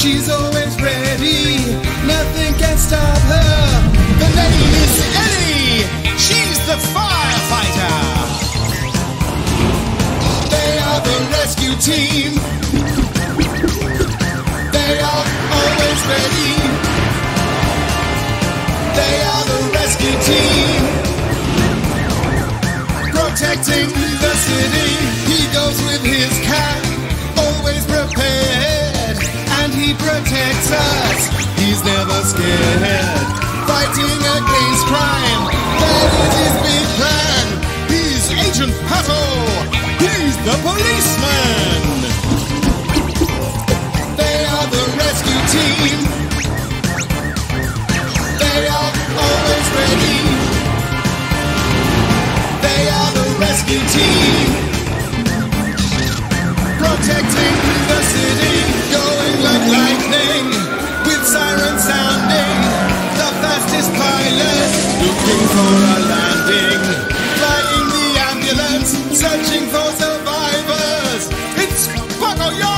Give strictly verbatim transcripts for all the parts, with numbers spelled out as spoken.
She's always ready. Nothing can stop her. The name is Elly. She's the firefighter. They are the rescue team. They are always ready. They are the rescue team. Protecting the city. He goes with his cat, always prepared, and he protects us. He's never scared. Fighting against crime, that is his big plan. He's Agent Pato. He's the policeman. They are the rescue team. They are always ready. They are the rescue team. Protecting the city, going like lightning, with sirens sounding. The fastest pilot, looking for a landing. Flying the ambulance, searching for survivors. It's Pocoyo,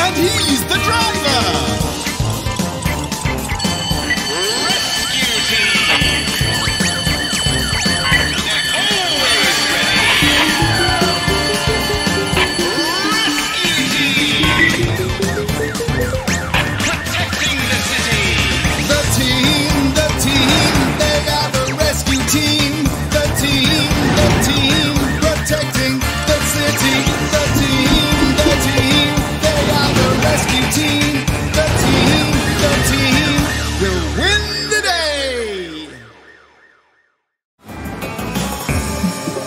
and he's the driver. Rescue team.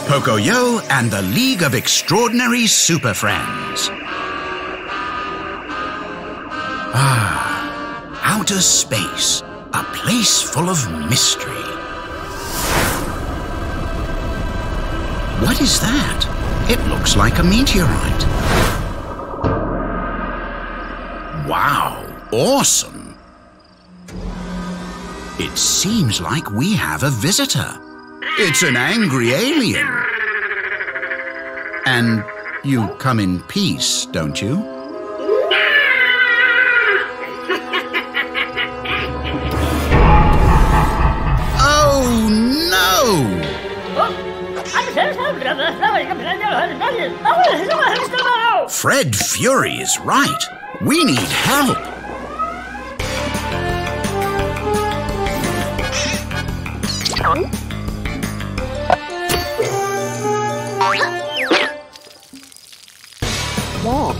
Pocoyo and the League of Extraordinary Super Friends. Ah, outer space, a place full of mystery. What is that? It looks like a meteorite. Wow, awesome! It seems like we have a visitor. It's an angry alien. And you come in peace, don't you? Oh, no! Fred Fury is right. We need help. Whoa.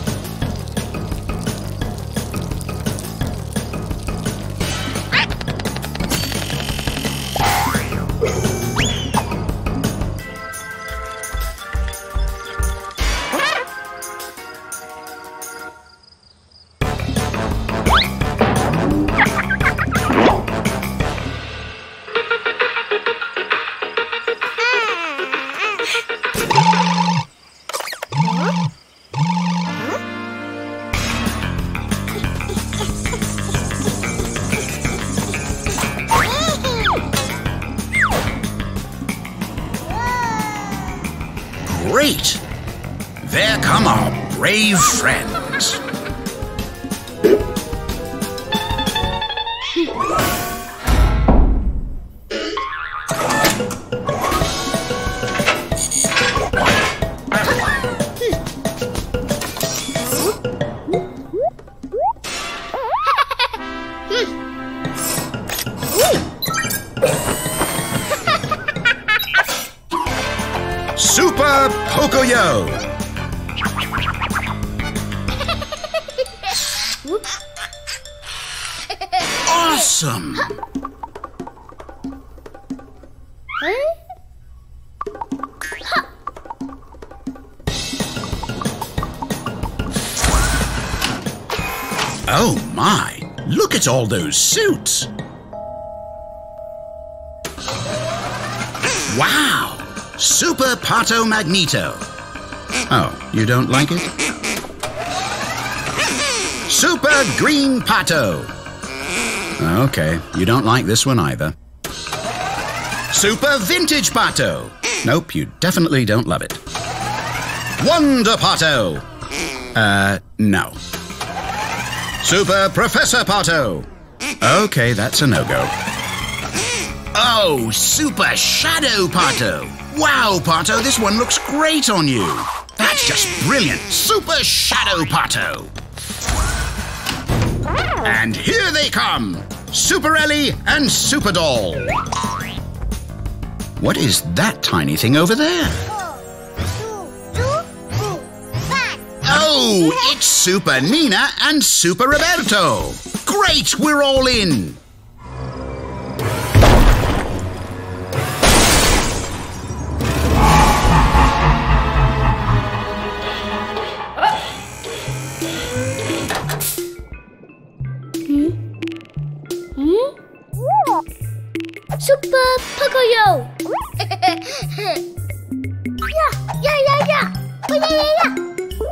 Friends. Super Pocoyo. Awesome! Oh my! Look at all those suits! Wow! Super Pato Magneto! Oh, you don't like it? Super Green Pato! Okay, you don't like this one either. Super Vintage Pato! Nope, you definitely don't love it. Wonder Pato! Uh, no. Super Professor Pato. Okay, that's a no-go. Oh, Super Shadow Pato. Wow, Pato, this one looks great on you. That's just brilliant. Super Shadow Pato. And here they come. Super Elly and Super Doll. What is that tiny thing over there? Oh, it's Super Nina and Super Roberto. Great, we're all in. Super Pocoyo! Yeah, yeah, yeah, yeah! Oh, yeah, yeah, yeah!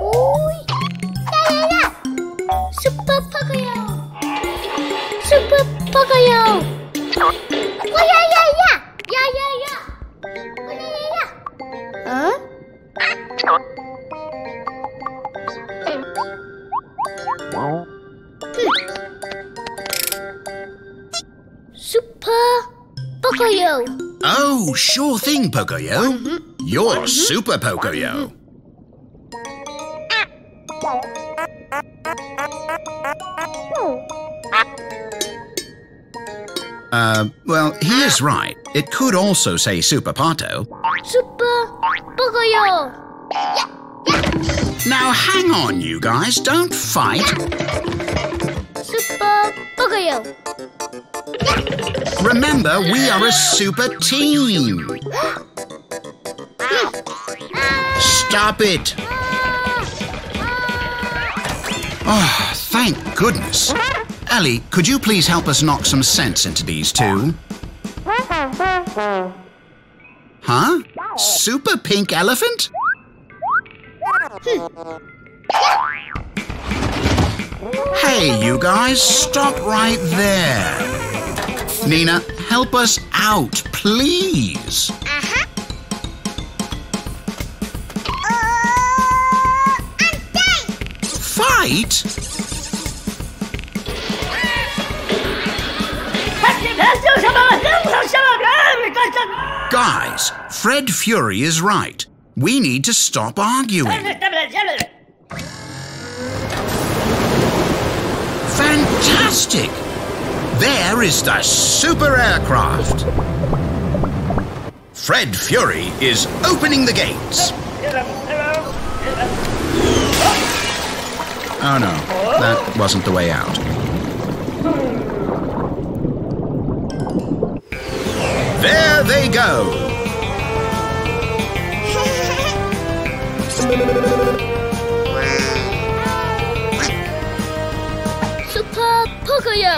Oh, yeah, yeah, yeah! Super Pocoyo! Super Pocoyo! Oh, yeah, yeah, yeah! Yeah, yeah, yeah! Oh, yeah, yeah, yeah! Huh? Super Pocoyo. Oh, sure thing, Pocoyo. Mm-hmm. You're mm-hmm. Super Pocoyo. Mm-hmm. Uh, well, he is right. It could also say Super Pato. Super Pocoyo. Now, hang on, you guys. Don't fight. Super Pocoyo. Remember, we are a super team. Stop it. Oh, thank goodness. Elly, could you please help us knock some sense into these two? Huh? Super pink elephant? Hmm. Hey, you guys, stop right there. Nina, help us out, please. Uh-huh. Uh, I'm dying. Fight? Guys, Fred Fury is right. We need to stop arguing. Fantastic! There is the super aircraft. Fred Fury is opening the gates. Oh no, that wasn't the way out. There they go. Pocoyo!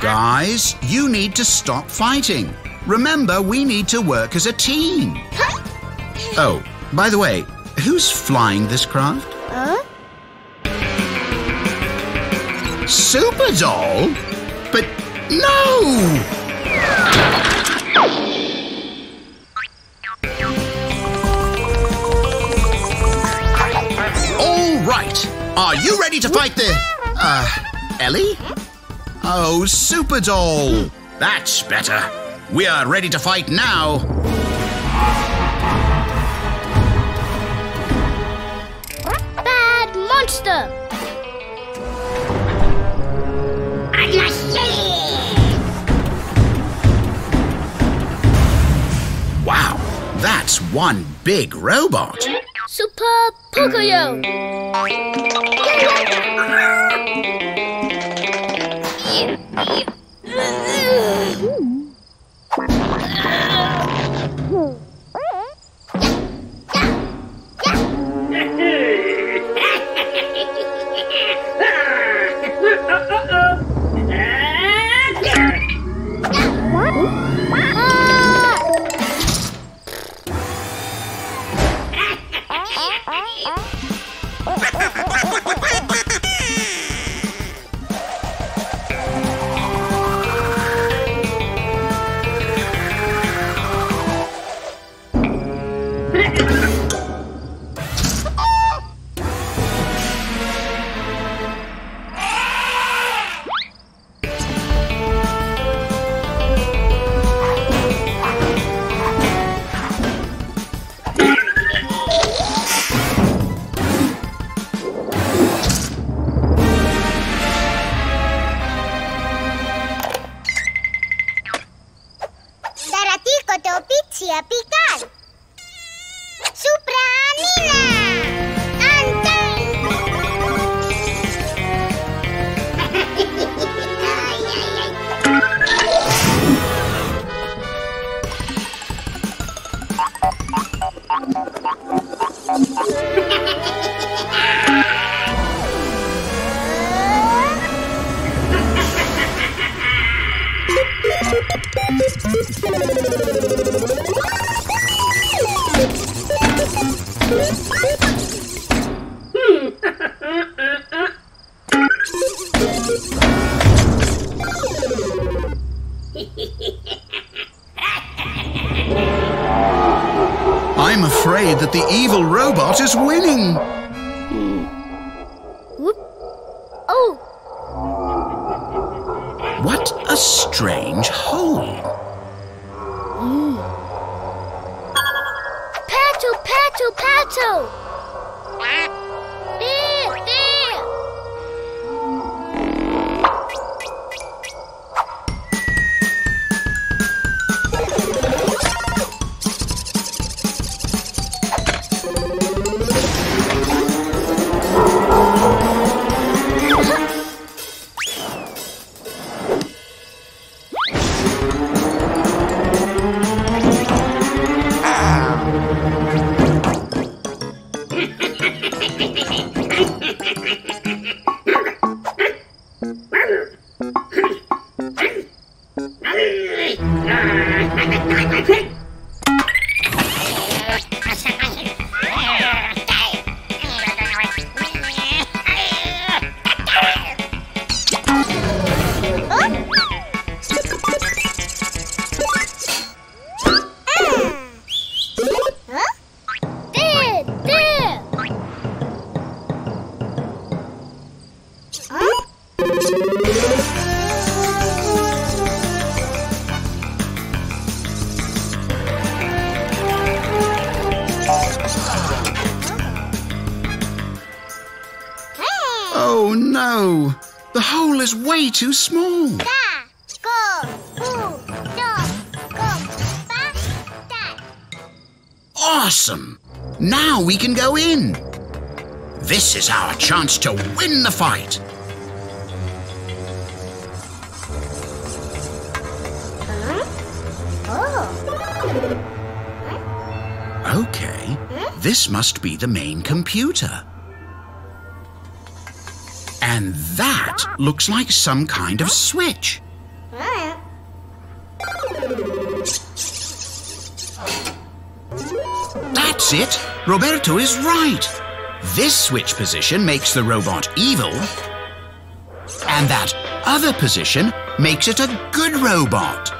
Guys, you need to stop fighting. Remember, we need to work as a team. Huh? Oh, by the way, who's flying this craft? Huh? Super Doll? But no! All right, are you ready to fight the... Uh, Elly? Oh, Super Doll! That's better. We are ready to fight now. Bad monster! Wow, that's one big robot. Super Pocoyo! Fotopici a picar. ¡Supra Nina! I'm afraid that the evil robot is winning. A strange hole. Mm. Pato, Pato, Pato! There, there! Too small. Awesome! Now we can go in. This is our chance to win the fight. Okay, this must be the main computer. And that looks like some kind of switch. That's it! Roberto is right! This switch position makes the robot evil, and that other position makes it a good robot.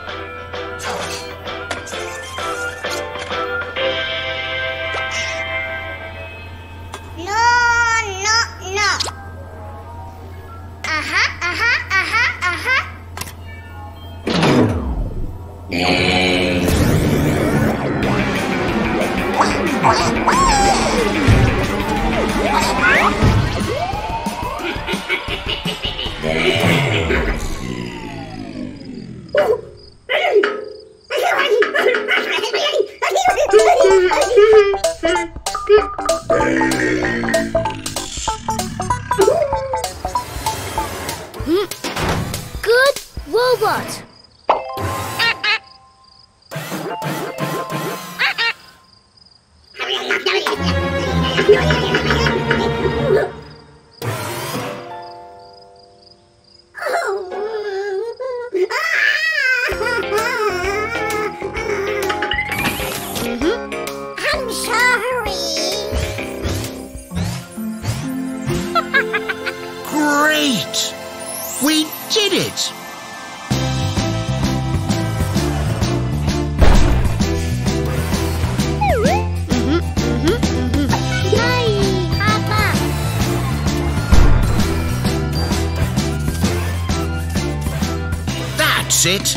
It.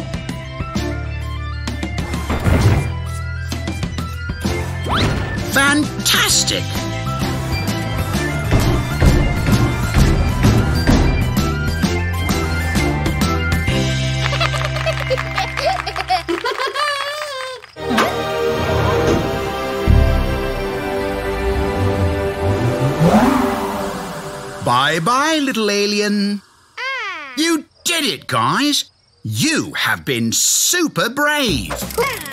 Fantastic! Bye-bye, little alien. You did it, guys. You have been super brave.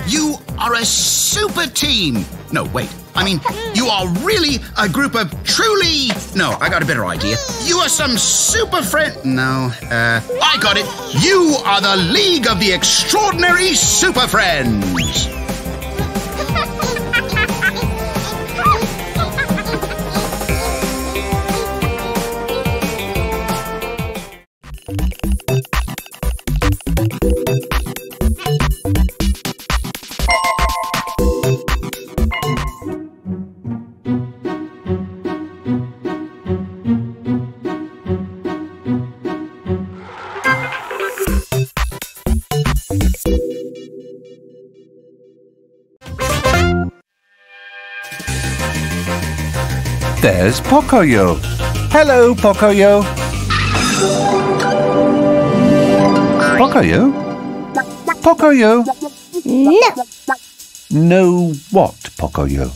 You are a super team. No, wait. I mean, you are really a group of truly... No, I got a better idea. You are some super friend... No, uh, I got it. You are the League of the Extraordinary Super Friends. There's Pocoyo. Hello, Pocoyo. Pocoyo? Pocoyo? No. No what, Pocoyo?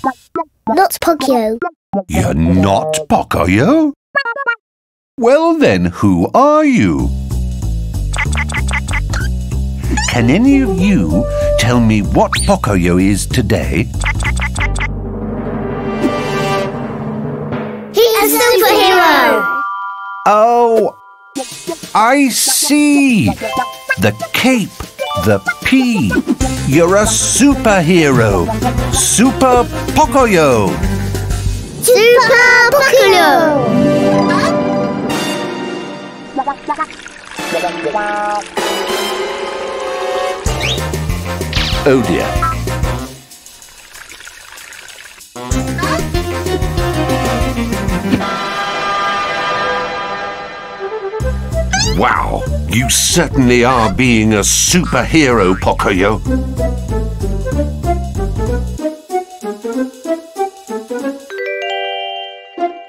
Not Pocoyo. You're not Pocoyo? Well then, who are you? Can any of you tell me what Pocoyo is today? Superhero! Oh, I see. The cape, the P. You're a superhero. Super Pocoyo. Super Pocoyo! Oh dear. Wow, you certainly are being a superhero, Pocoyo.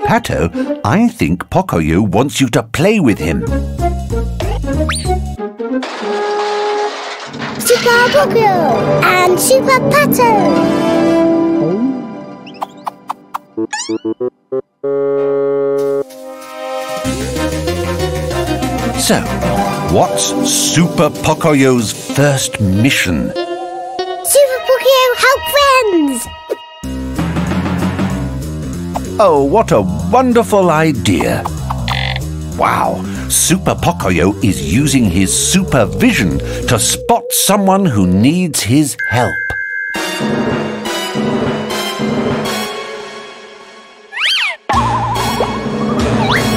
Pato, I think Pocoyo wants you to play with him. Super Pocoyo and Super Pato. So, what's Super Pocoyo's first mission? Super Pocoyo, help friends! Oh, what a wonderful idea! Wow, Super Pocoyo is using his super vision to spot someone who needs his help.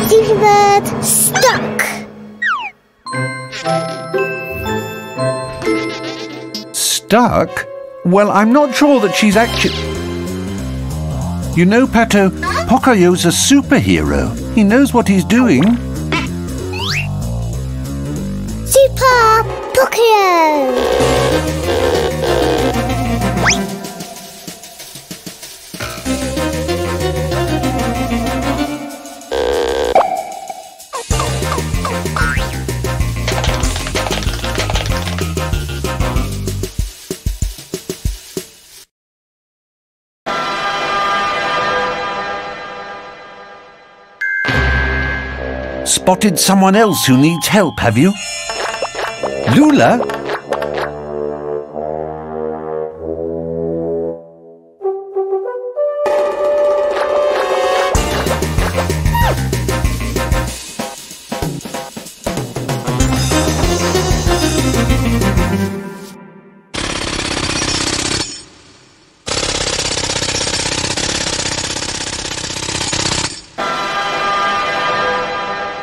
Super Bird, stop! Stuck? Well, I'm not sure that she's actually... You know, Pato, Pocoyo's a superhero. He knows what he's doing. Super Pocoyo! Spotted someone else who needs help, have you? Loula?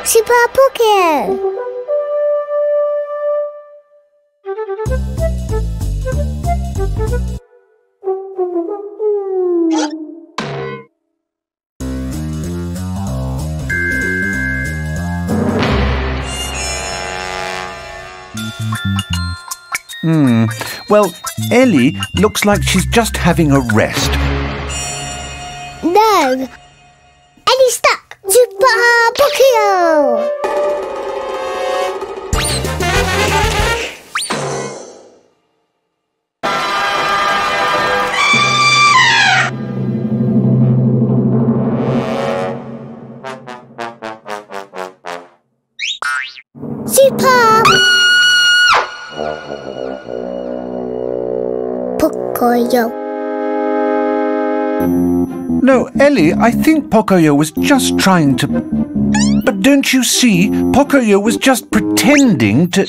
Super Pocoyo! Hmm. Well, Elly looks like she's just having a rest. No! Elly's stuck! Super Pocoyo! Pocoyo. No, Elly, I think Pocoyo was just trying to... But don't you see? Pocoyo was just pretending to...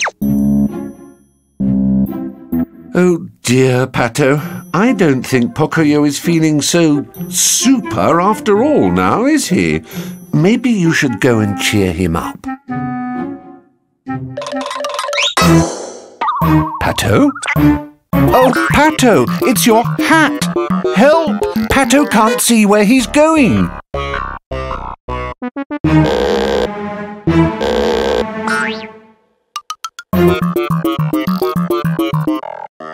Oh dear, Pato. I don't think Pocoyo is feeling so super after all now, is he? Maybe you should go and cheer him up. Pato? Oh, Pato, it's your hat! Help! Pato can't see where he's going!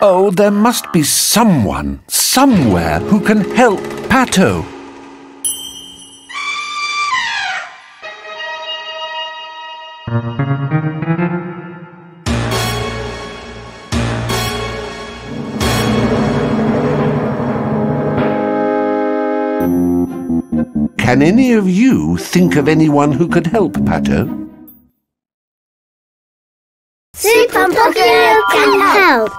Oh, there must be someone, somewhere, who can help Pato. Can any of you think of anyone who could help Pato? Super Pocoyo can help!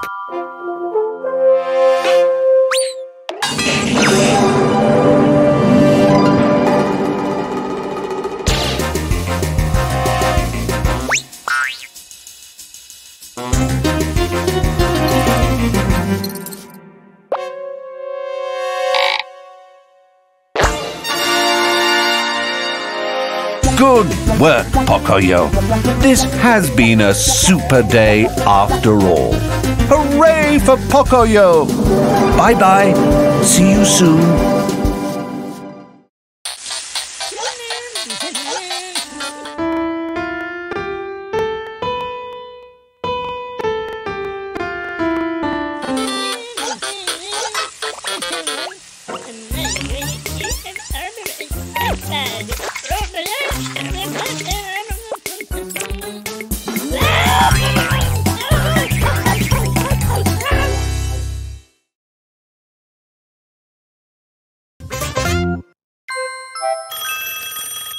Good work, Pocoyo. This has been a super day after all. Hooray for Pocoyo! Bye-bye. See you soon.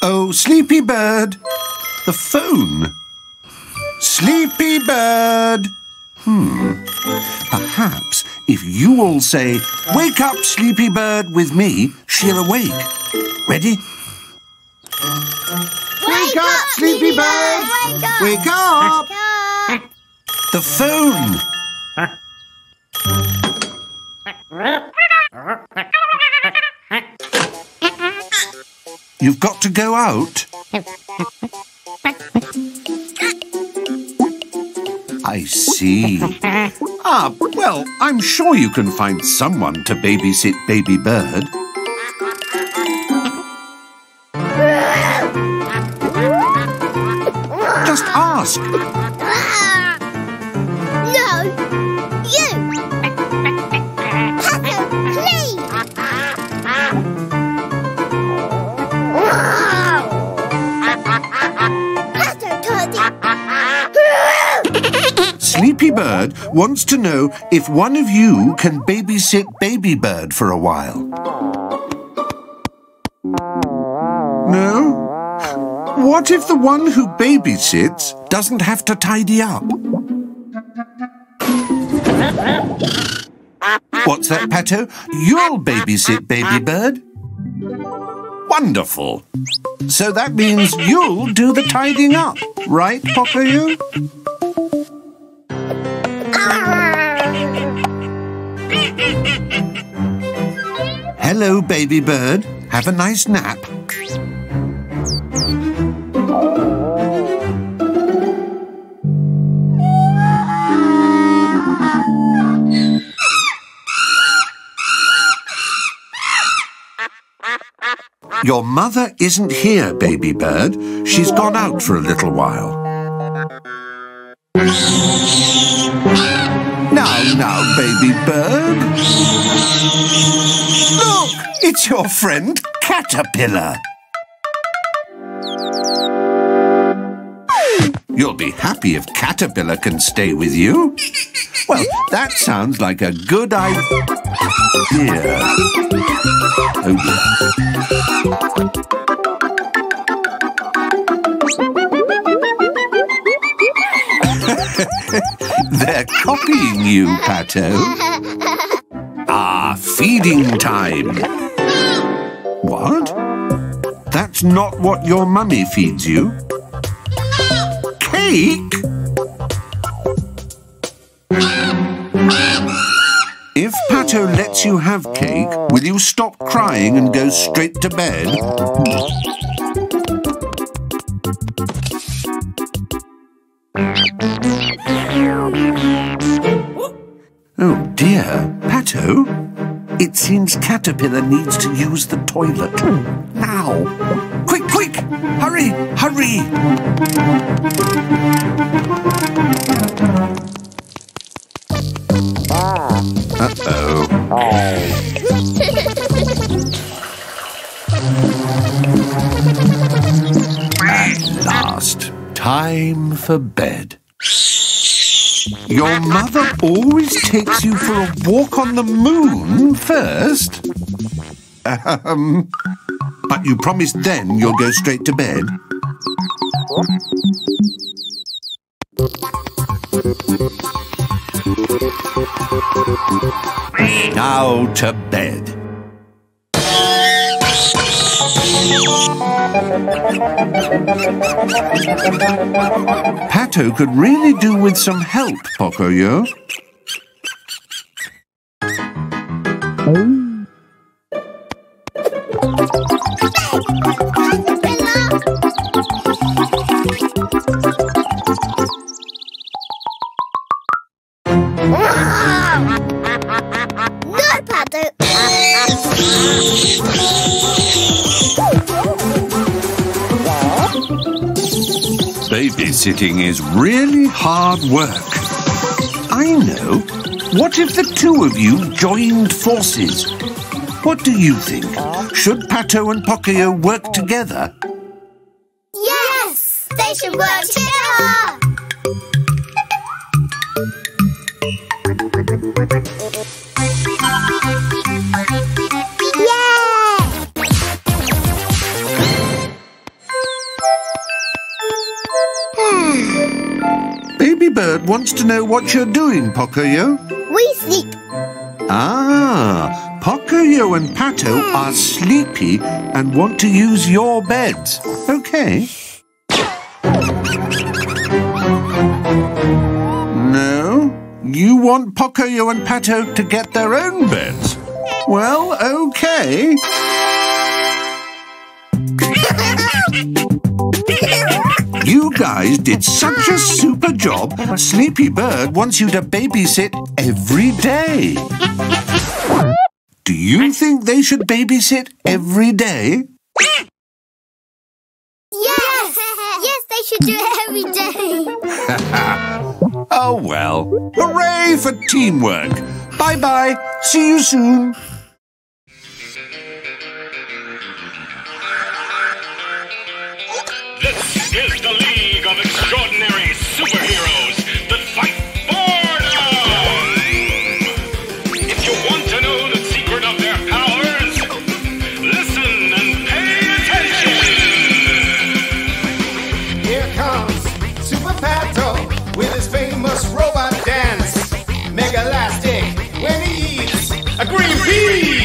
Oh, Sleepy Bird! The phone! Sleepy Bird! Hmm. Perhaps if you all say, "Wake up, Sleepy Bird," with me, she'll awake. Ready? Wake up, Sleepy Bird! Wake up! The phone! You've got to go out. I see. Ah, well, I'm sure you can find someone to babysit Baby Bird. Just ask. Sleepy Bird wants to know if one of you can babysit Baby Bird for a while. No? What if the one who babysits doesn't have to tidy up? What's that, Pato? You'll babysit Baby Bird? Wonderful! So that means you'll do the tidying up, right, Pocoyo? Hello, Baby Bird. Have a nice nap. Your mother isn't here, Baby Bird. She's gone out for a little while. Now, now, Baby Bird. Look, it's your friend Caterpillar. You'll be happy if Caterpillar can stay with you. Well, that sounds like a good idea. Oh, dear. They're copying you, Pato. Ah, feeding time. What? That's not what your mummy feeds you. Cake? If Pato lets you have cake, will you stop crying and go straight to bed? Oh dear, Pato, it seems Caterpillar needs to use the toilet. Now! Quick, quick! Hurry, hurry! Uh-oh. At last, time for bed. Your mother always takes you for a walk on the moon first. Um, but you promised then you'll go straight to bed. Now to bed. Pato could really do with some help, Pocoyo. Babysitting is really hard work. I know. What if the two of you joined forces? What do you think? Should Pato and Pocoyo work together? Yes! They should work together! Baby Bird wants to know what you're doing, Pocoyo. We sleep. Ah, Pocoyo and Pato mm. are sleepy and want to use your beds. Okay. No, you want Pocoyo and Pato to get their own beds. Well, okay. You guys did such a super job. Sleepy Bird wants you to babysit every day. Do you think they should babysit every day? Yes! Yes, they should do it every day. Oh, well. Hooray for teamwork. Bye-bye. See you soon. This is the League of Extraordinary Superheroes that fight boredom! If you want to know the secret of their powers, listen and pay attention! Here comes Super Pato with his famous robot dance. Megalastic when he eats a green pea!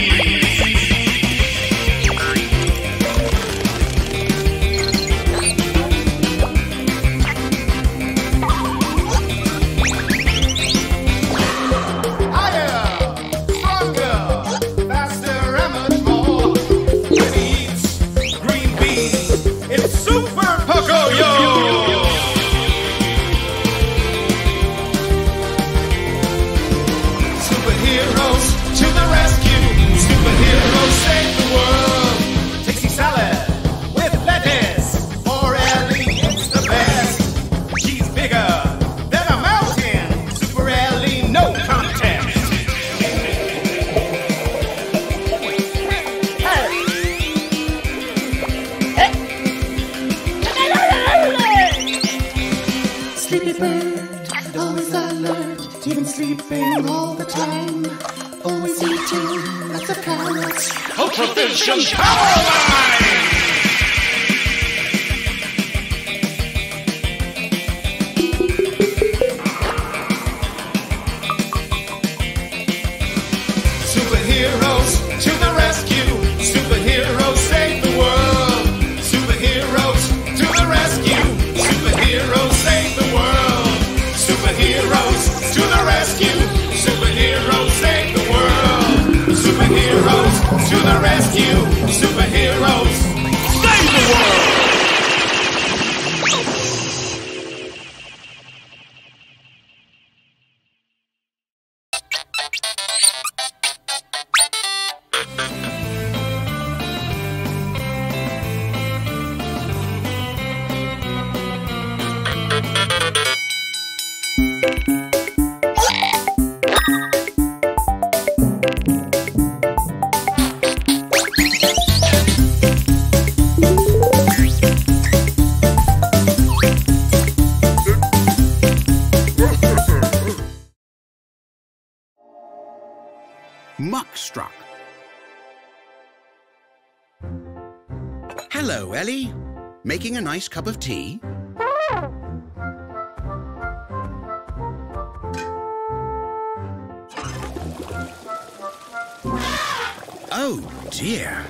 Sleeping all the time, always eating lots of carrots. Ultra Vision Power Line! Super muck-struck. Hello, Elly. Making a nice cup of tea? Oh, dear.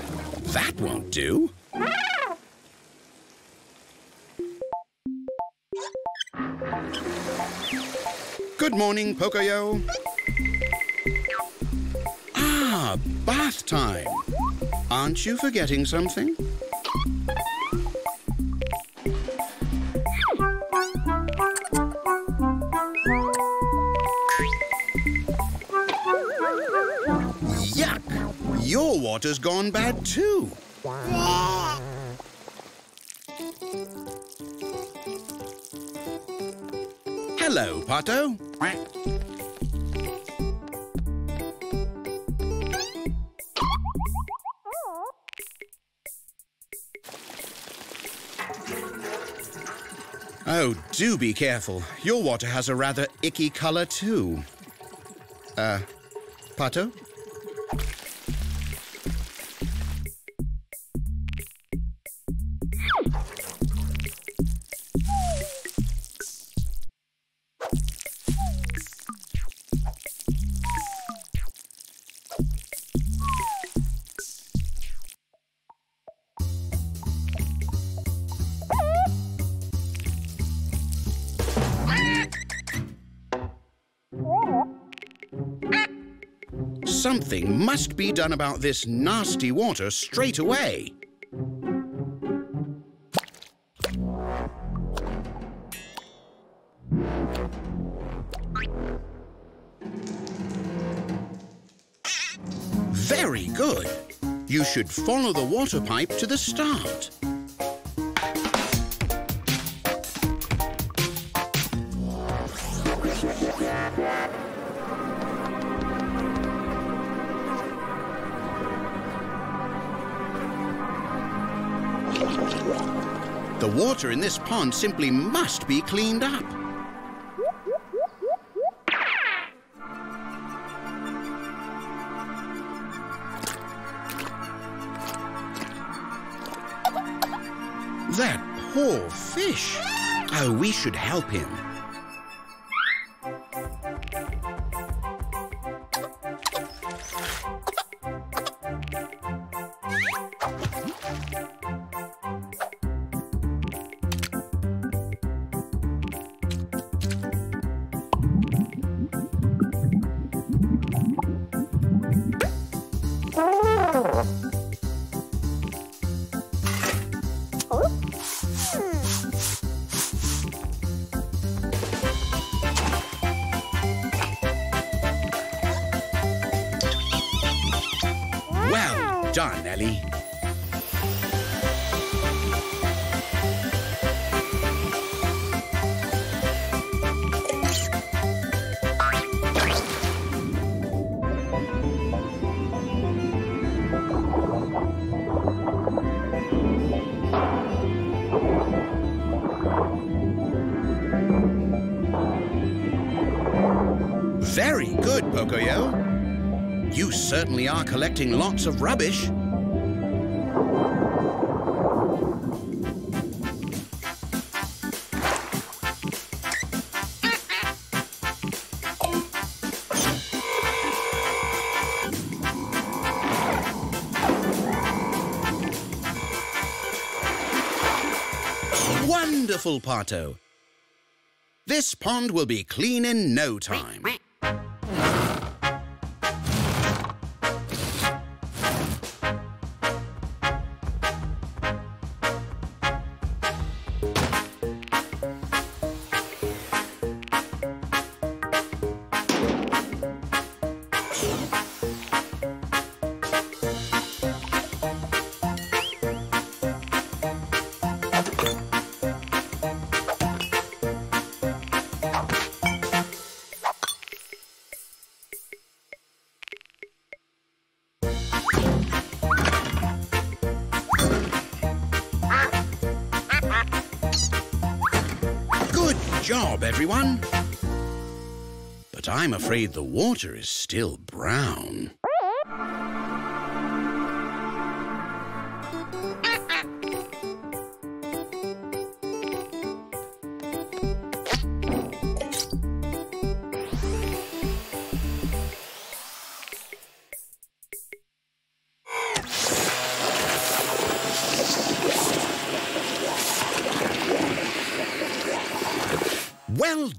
That won't do. Good morning, Pocoyo. Ah, bath time. Aren't you forgetting something? Yuck! Your water's gone bad too. Hello, Pato. Oh, do be careful. Your water has a rather icky colour too. Uh, Pato? Something must be done about this nasty water straight away. Very good. You should follow the water pipe to the start. The water in this pond simply must be cleaned up. That poor fish. Oh, we should help him. Done, Elly. Very good, Pocoyo. You certainly are collecting lots of rubbish. Wonderful, Pato. This pond will be clean in no time. Good job, everyone. But I'm afraid the water is still brown.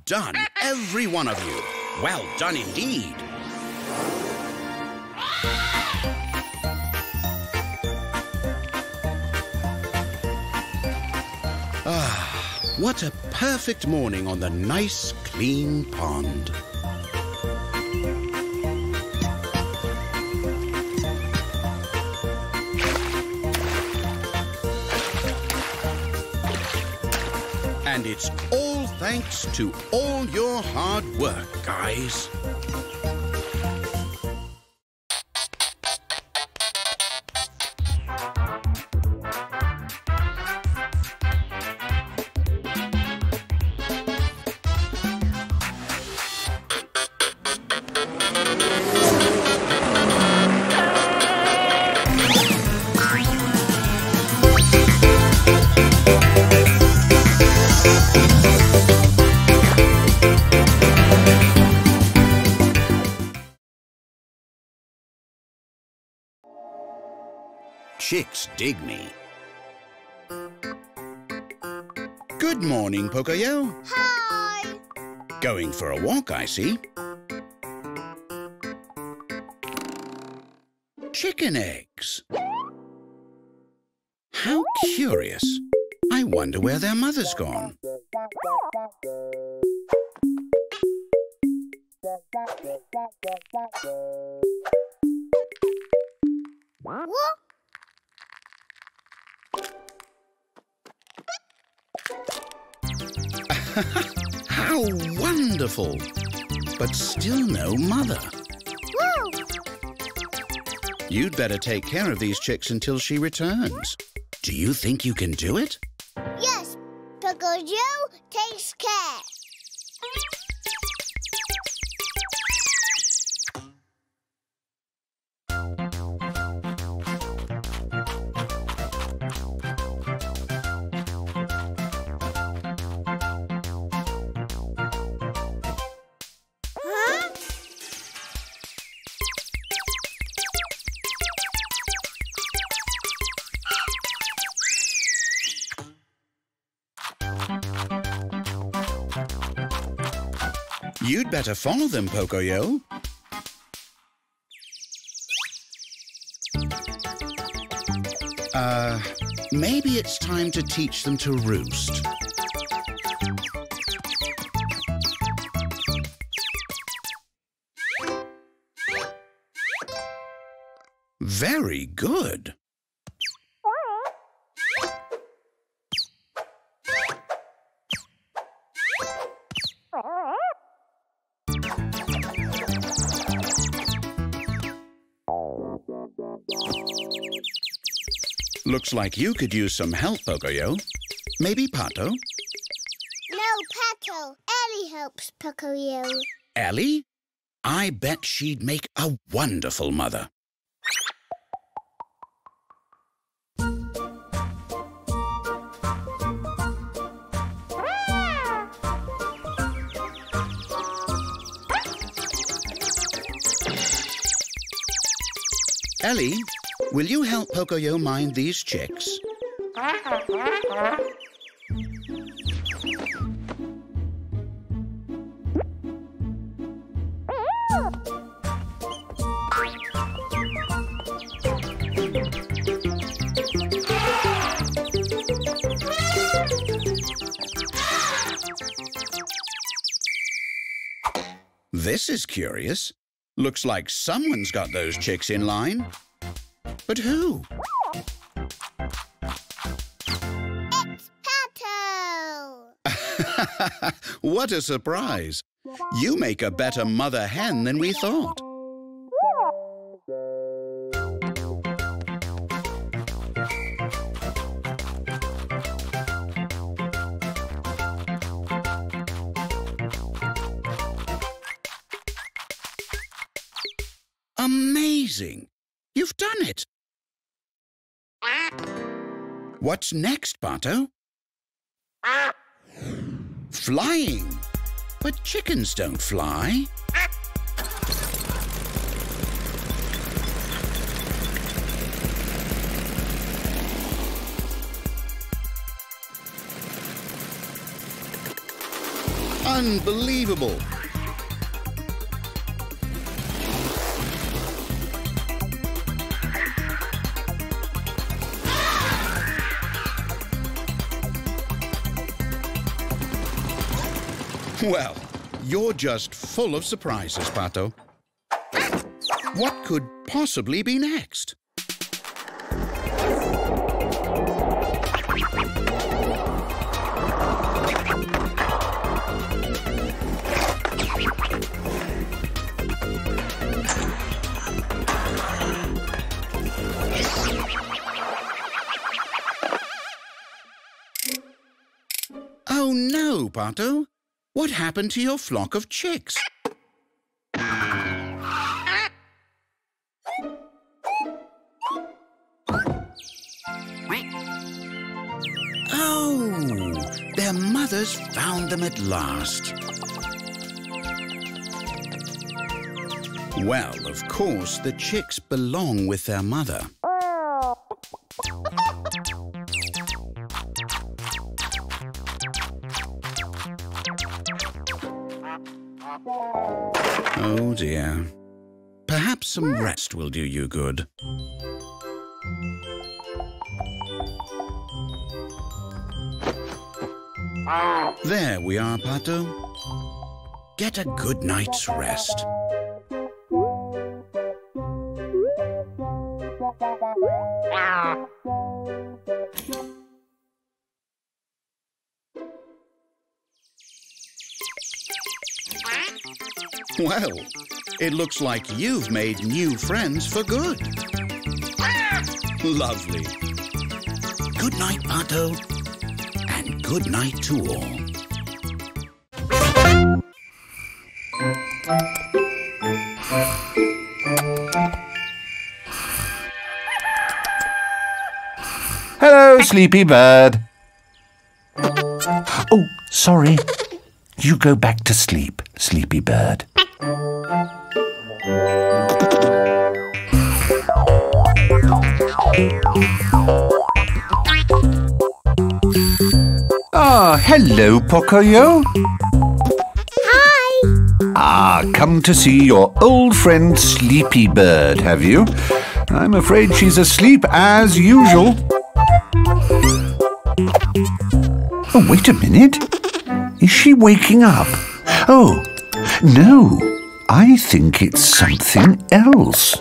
done, every one of you. Well done indeed. Ah, what a perfect morning on the nice, clean pond. And it's all thanks to all your hard work, guys. Chicks dig me. Good morning, Pocoyo. Hi. Going for a walk, I see. Chicken eggs. How curious. I wonder where their mother's gone. What? How wonderful! But still no mother. Whoa. You'd better take care of these chicks until she returns. Do you think you can do it? Yes, because you takes care. You'd better follow them, Pocoyo. Uh, maybe it's time to teach them to roost. Very good. Looks like you could use some help, Pocoyo. Maybe Pato? No, Pato. Elly helps Pocoyo. Elly? I bet she'd make a wonderful mother. Elly? Will you help Pocoyo mind these chicks? This is curious. Looks like someone's got those chicks in line. But who? It's Pato! What a surprise! You make a better mother hen than we thought. Amazing! You've done it! What's next, Pato? Flying! But chickens don't fly. Unbelievable! Well, you're just full of surprises, Pato. What could possibly be next? Oh no, Pato. What happened to your flock of chicks? Oh, their mothers found them at last. Well, of course, the chicks belong with their mother. Oh dear. Perhaps some rest will do you good. There we are, Pato. Get a good night's rest. Well, it looks like you've made new friends for good. Ah! Lovely. Good night, Pato, and good night to all. Hello, Sleepy Bird. Oh, sorry. You go back to sleep, Sleepy Bird. Ah, hello, Pocoyo. Hi. Ah, come to see your old friend Sleepy Bird, have you? I'm afraid she's asleep as usual. Oh, wait a minute. Is she waking up? Oh, no. I think it's something else.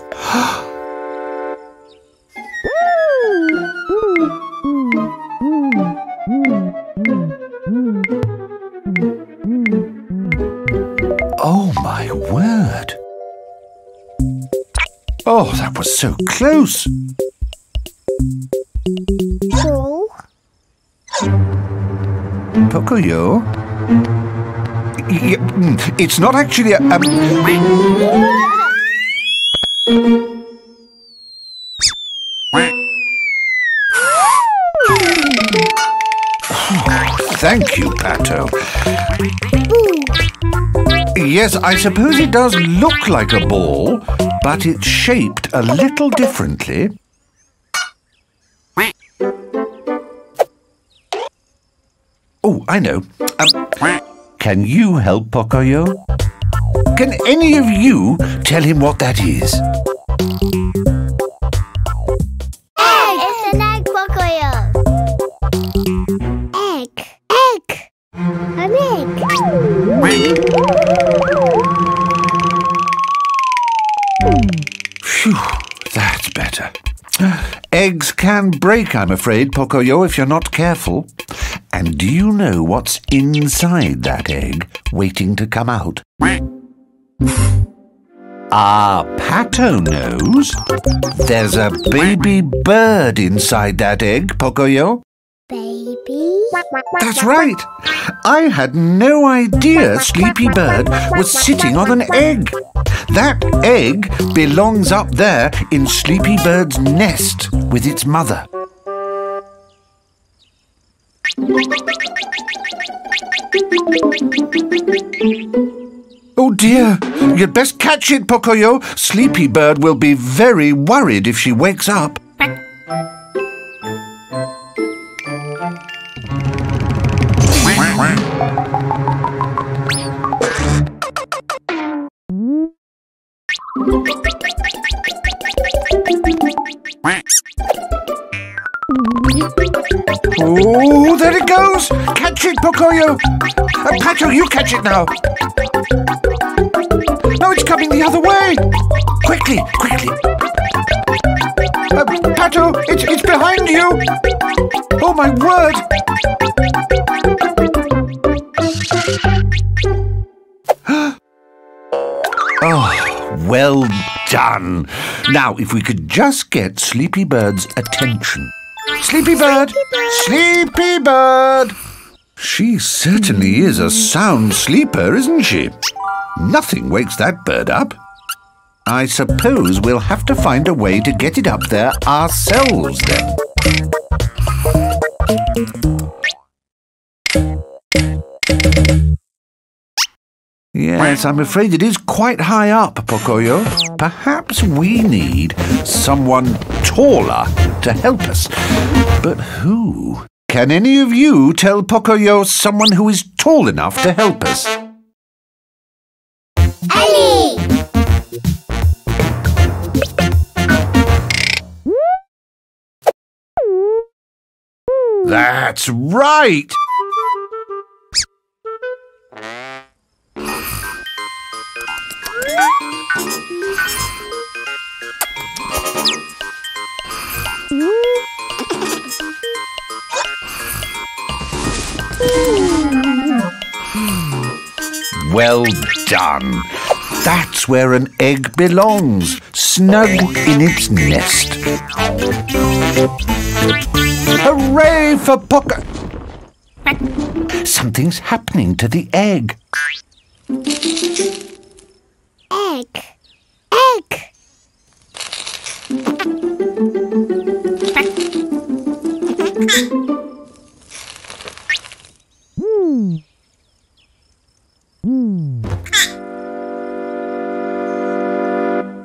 Oh, my word. Oh, that was so close. Pocoyo? It's not actually a... Um... Oh, thank you, Pato. Yes, I suppose it does look like a ball, but it's shaped a little differently. Oh, I know. Um, can you help Pocoyo? Can any of you tell him what that is? Egg! It's an egg, Pocoyo. Egg. Egg. An egg. Phew, that's better. Eggs can break, I'm afraid, Pocoyo, if you're not careful. And do you know what's inside that egg, waiting to come out? Ah, Pato knows. There's a baby bird inside that egg, Pocoyo. Baby? That's right. I had no idea Sleepy Bird was sitting on an egg. That egg belongs up there in Sleepy Bird's nest with its mother. Oh dear, you'd best catch it, Pocoyo. Sleepy Bird will be very worried if she wakes up. Oh, there it goes! Catch it, Pocoyo! Uh, Pato, you catch it now! No, it's coming the other way! Quickly, quickly! Uh, Pato, it's, it's behind you! Oh, my word! Oh, well done! Now, if we could just get Sleepy Bird's attention. Sleepy Bird! Sleepy Bird! She certainly is a sound sleeper, isn't she? Nothing wakes that bird up. I suppose we'll have to find a way to get it up there ourselves then. Yes, I'm afraid it is quite high up, Pocoyo. Perhaps we need someone taller to help us. But who? Can any of you tell Pocoyo someone who is tall enough to help us? Elly! That's right! Well done. That's where an egg belongs, snug in its nest. Hooray for Poco! Something's happening to the egg. Egg. Egg. Mm. Mm.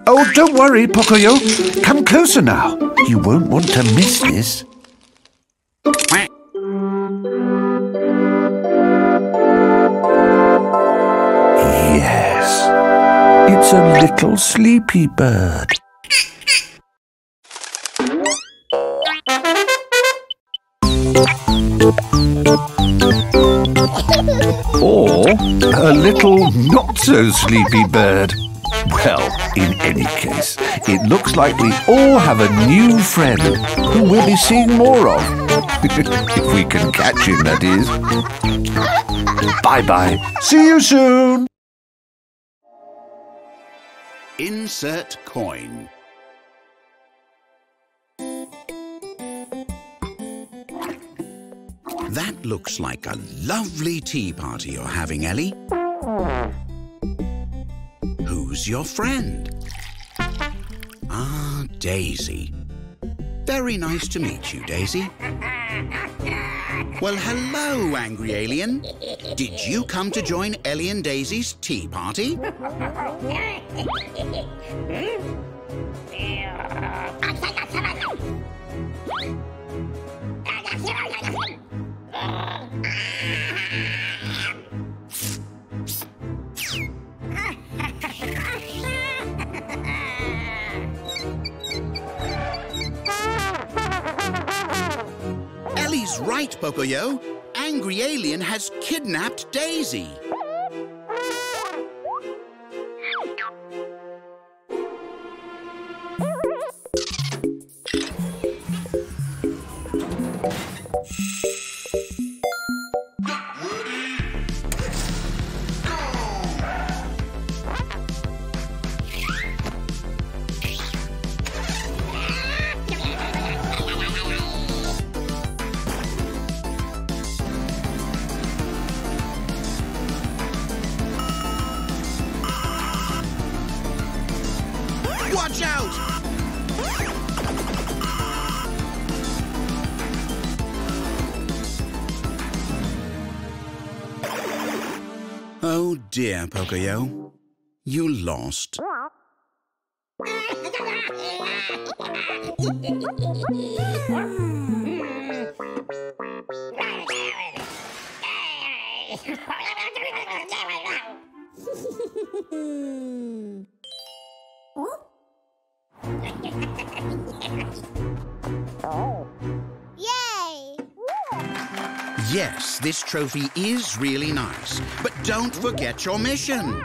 Oh, don't worry, Pocoyo. Come closer now. You won't want to miss this. Yes. It's a little sleepy bird. Or a little not-so-sleepy bird. Well, in any case, it looks like we all have a new friend who we'll be seeing more of. If we can catch him, that is. Bye-bye. See you soon. Insert coin. That looks like a lovely tea party you're having, Elly. Who's your friend? Ah, Daisy. Very nice to meet you, Daisy. Well, hello, Angry Alien. Did you come to join Elly and Daisy's tea party? Elly's right, Pocoyo. Angry Alien has kidnapped Daisy. Watch out! Oh dear, Pocoyo. You lost. Yay! Yes, this trophy is really nice, but don't forget your mission.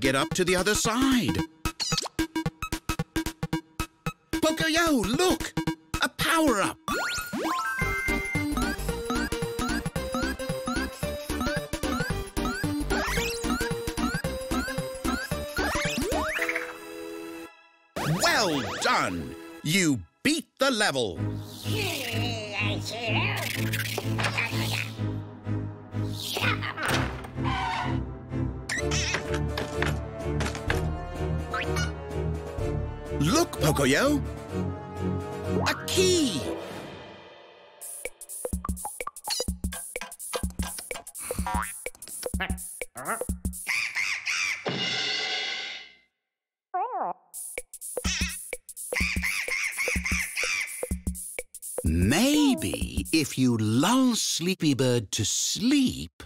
Get up to the other side. Pocoyo, look! A power-up! Well done! You beat the level! Look, Pocoyo! A key! Maybe if you lull Sleepy Bird to sleep...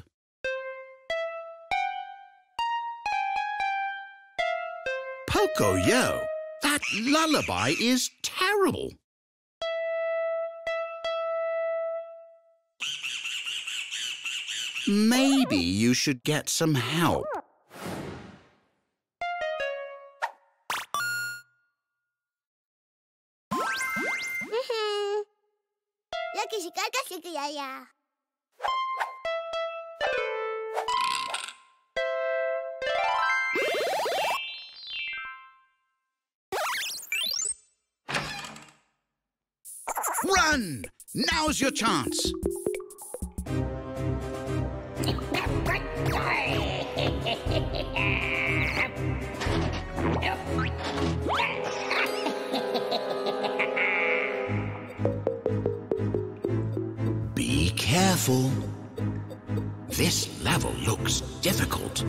Pocoyo! That lullaby is terrible. Maybe you should get some help. Run! Now's your chance. Be careful. This level looks difficult.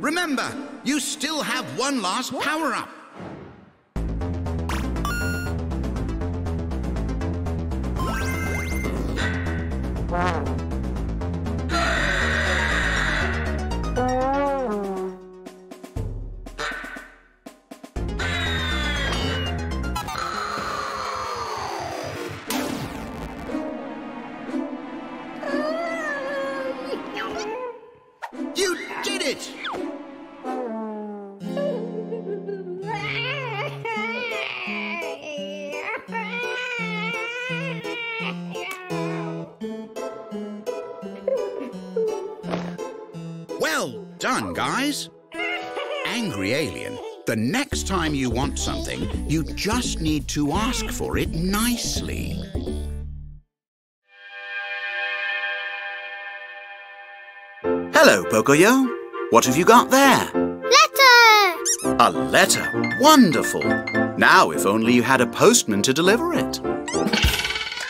Remember, you still have one last power-up. Angry Alien, the next time you want something, you just need to ask for it nicely. Hello, Pocoyo. What have you got there? Letter! A letter. Wonderful. Now, if only you had a postman to deliver it.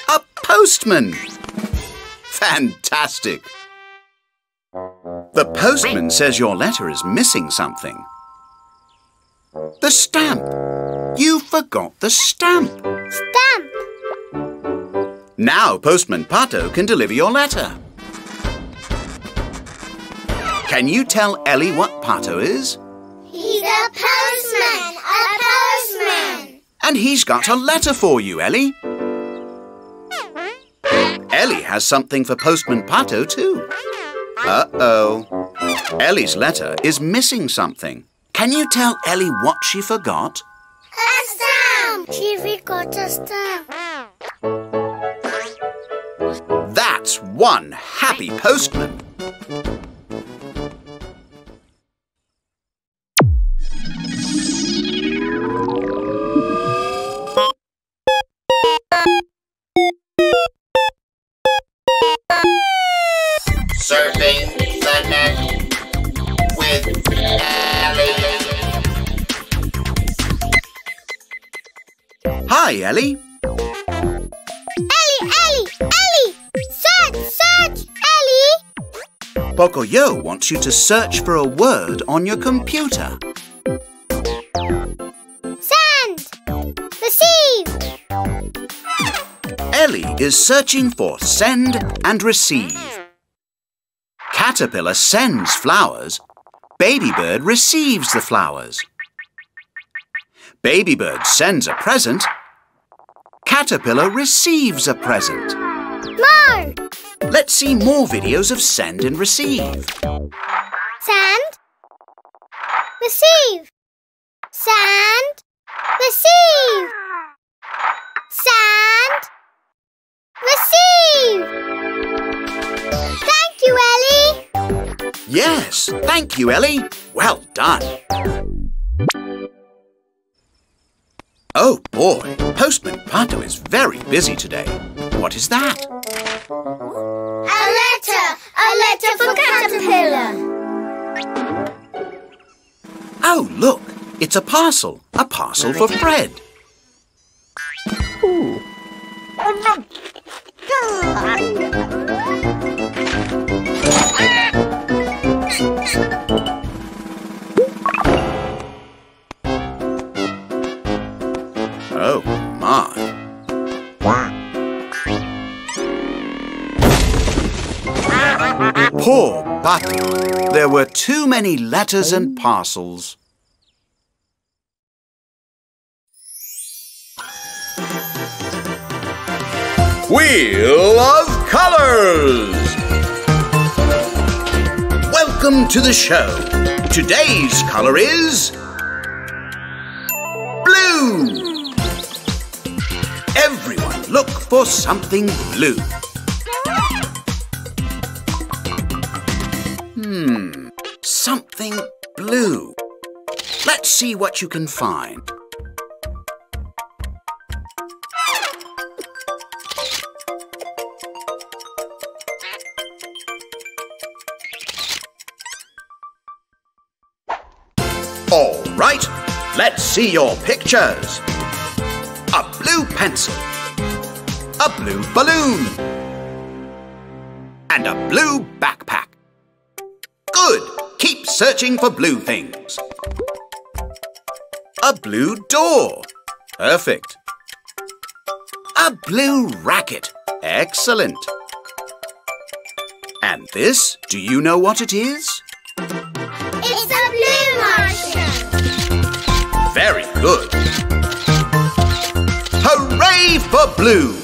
A postman! Fantastic! The postman says your letter is missing something. The stamp. You forgot the stamp. Stamp. Now Postman Pato can deliver your letter. Can you tell Elly what Pato is? He's a postman, a postman. And he's got a letter for you, Elly. Elly has something for Postman Pato too. Uh-oh. Elly's letter is missing something. Can you tell Elly what she forgot? A stamp! She forgot a stamp. That That's one happy postman. Surfing the net with Elly. Hi, Elly. Pocoyo wants you to search for a word on your computer. Sand. The sea. Elly is searching for send and receive. Caterpillar sends flowers. Baby Bird receives the flowers. Baby Bird sends a present. Caterpillar receives a present. More. Let's see more videos of send and receive. Send. Receive. Send. Receive. Send. Receive. Thank you, Elly. Yes, thank you, Elly. Well done. Oh boy, Postman Pato is very busy today. What is that? A letter! A letter for Caterpillar! Oh, look! It's a parcel. A parcel for Fred. Ooh. Oh, my. Poor Pato. There were too many letters and parcels. Wheel of Colours! Welcome to the show. Today's colour is... blue! Everyone look for something blue. Hmm, something blue. Let's see what you can find. All right, let's see your pictures. A blue pencil, a blue balloon, and a blue backpack. Good! Keep searching for blue things. A blue door. Perfect. A blue racket. Excellent. And this, do you know what it is? It's a blue Martian. Very good. Hooray for blue!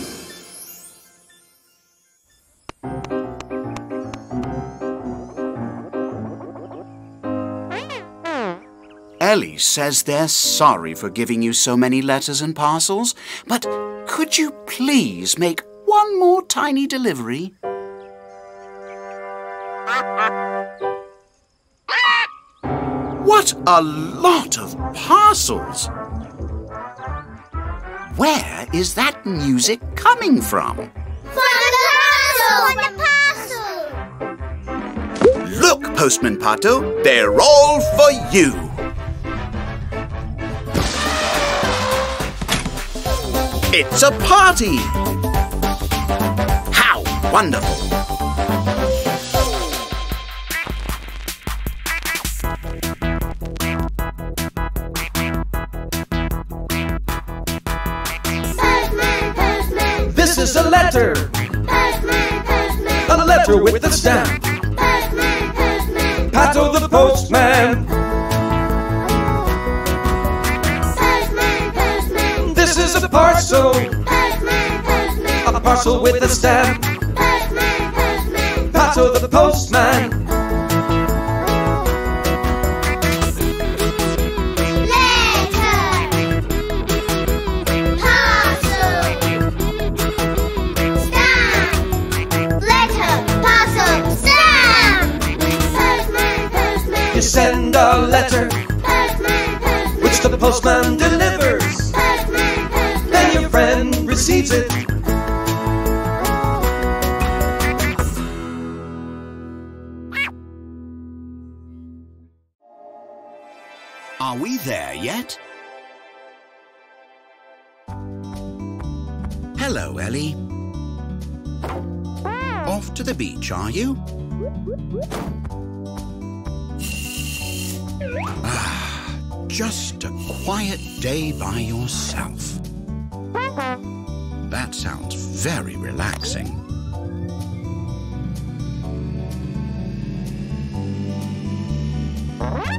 Elly says they're sorry for giving you so many letters and parcels, but could you please make one more tiny delivery? What a lot of parcels! Where is that music coming from? From the parcel! From the parcel! Look, Postman Pato, they're all for you! It's a party! How wonderful! Postman, postman! This is a letter! Postman, postman! A letter with a stamp! Postman, postman! Pato the postman! This is a parcel. Postman, postman. A parcel with a stamp. Postman, postman. Pato the postman. Letter. Parcel. Stamp. send a letter, postman, postman, which the postman delivers. Postman, postman. Then your friend receives it. Are we there yet? Hello, Elly. Off to the beach, are you? Ah, just a quiet day by yourself. That sounds very relaxing.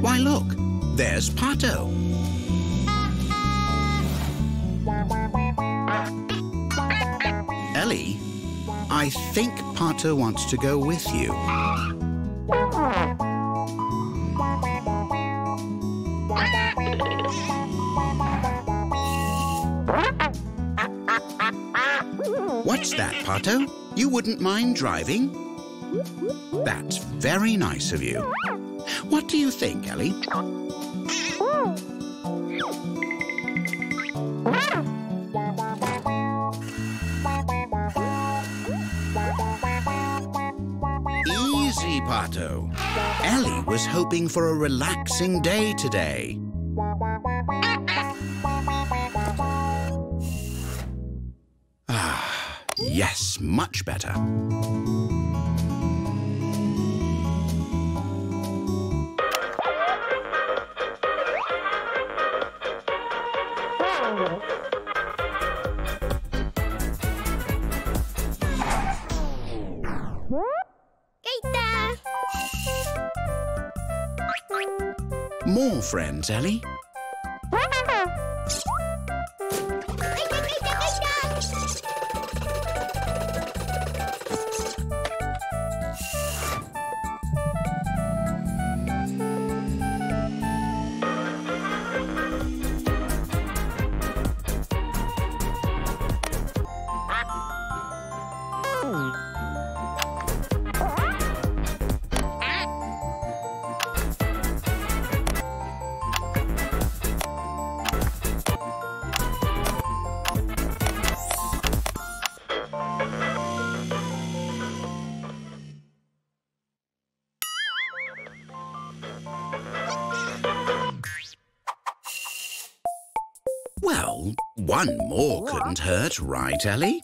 Why, look, there's Pato. Elly, I think Pato wants to go with you. What's that, Pato? You wouldn't mind driving? That's very nice of you. What do you think, Elly? Easy, Pato. Elly was hoping for a relaxing day today. Yes, much better. More friends, Elly. Well, one more couldn't hurt, right, Elly?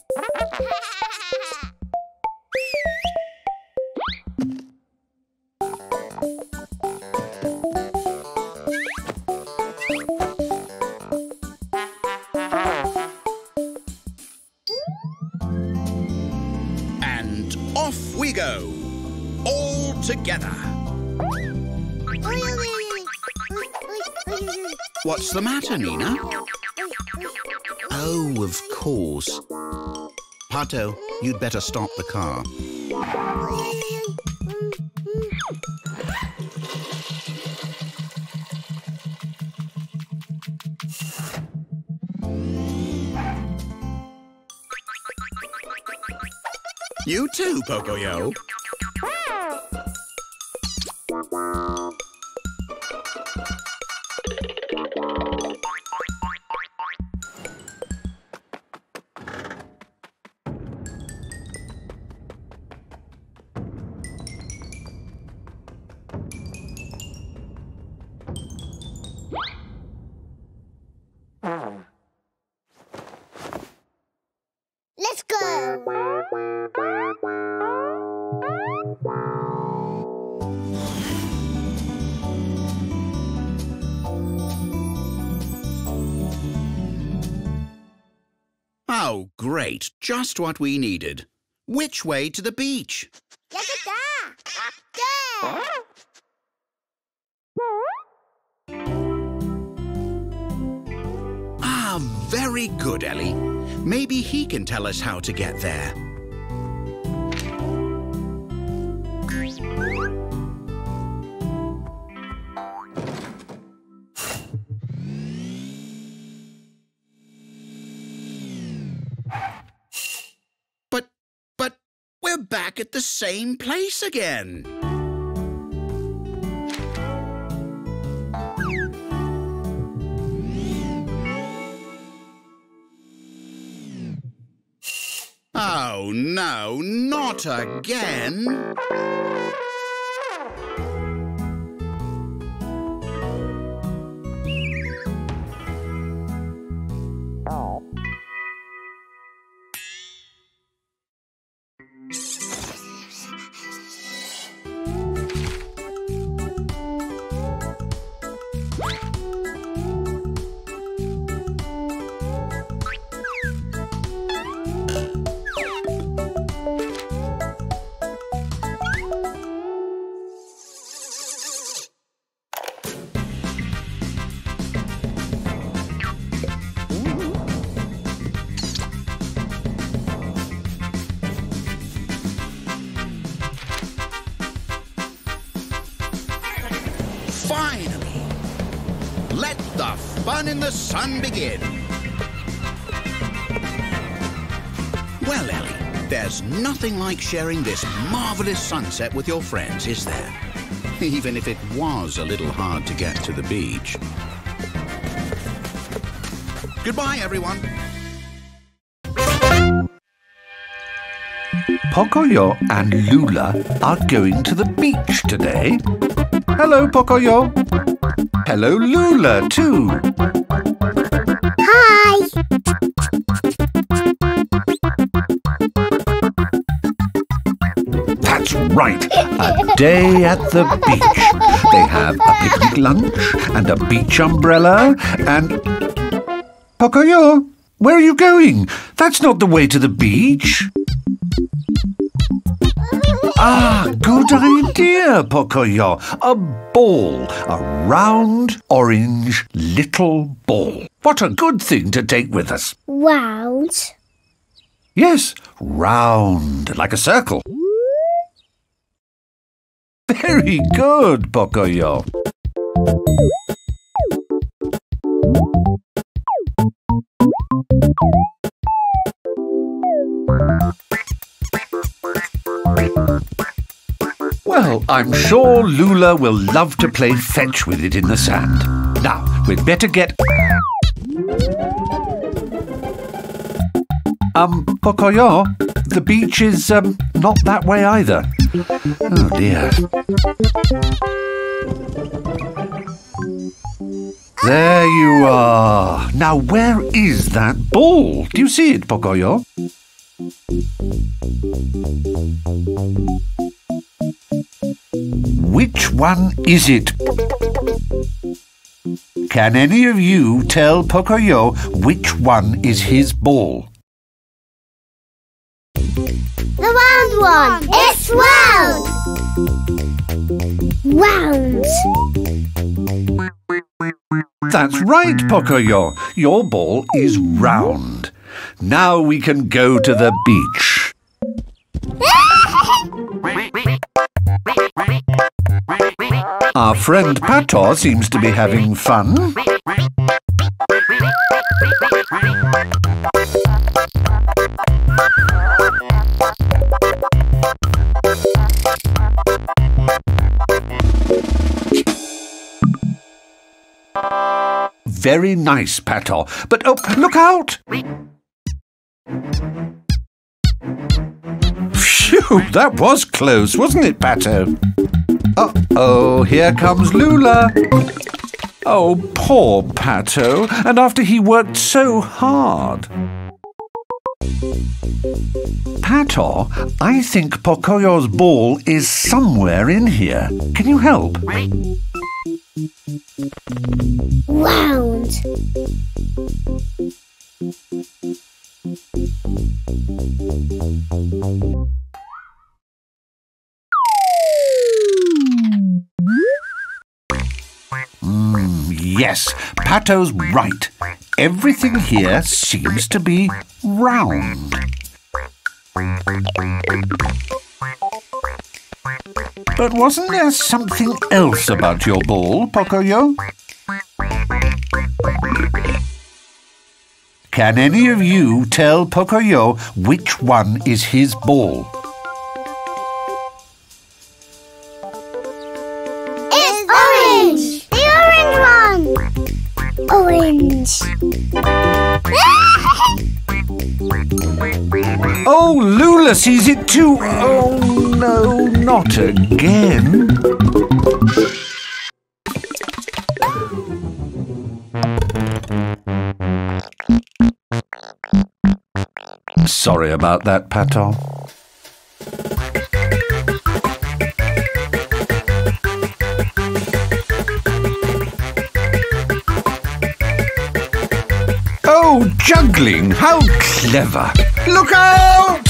And off we go, all together. What's the matter, Nina? Oh, of course. Pato, you'd better stop the car. You too, Pocoyo. Oh, great. Just what we needed. Which way to the beach? Ah, very good, Elly. Maybe he can tell us how to get there. Back at the same place again. No, no, not again! The sun begin. Well, Elly, there's nothing like sharing this marvellous sunset with your friends, is there? Even if it was a little hard to get to the beach. Goodbye, everyone. Pocoyo and Loula are going to the beach today. Hello, Pocoyo. Hello, Loula, too. Right, a day at the beach. They have a picnic lunch and a beach umbrella and... Pocoyo, where are you going? That's not the way to the beach. Ah, good idea, Pocoyo. A ball, a round, orange, little ball. What a good thing to take with us. Round? Yes, round, like a circle. Very good, Pocoyo. Well, I'm sure Loula will love to play fetch with it in the sand. Now, we'd better get... Um, Pocoyo, the beach is, um, not that way either. Oh, dear. There you are. Now, where is that ball? Do you see it, Pocoyo? Which one is it? Can any of you tell Pocoyo which one is his ball? The round one! It's round! Round! That's right, Pocoyo. Your ball is round. Now we can go to the beach. Our friend Pato seems to be having fun. Very nice, Pato. But, oh, look out! Phew, that was close, wasn't it, Pato? Uh-oh, here comes Loula. Oh, poor Pato. And after he worked so hard. Pato, I think Pocoyo's ball is somewhere in here. Can you help? Round. Mm, yes, Pato's right. Everything here seems to be round. But wasn't there something else about your ball, Pocoyo? Can any of you tell Pocoyo which one is his ball? It's orange! The orange one! Orange! Oh, Loula sees it too. Oh, no, not again. Sorry about that, Pato. Oh, juggling! How clever! Look out!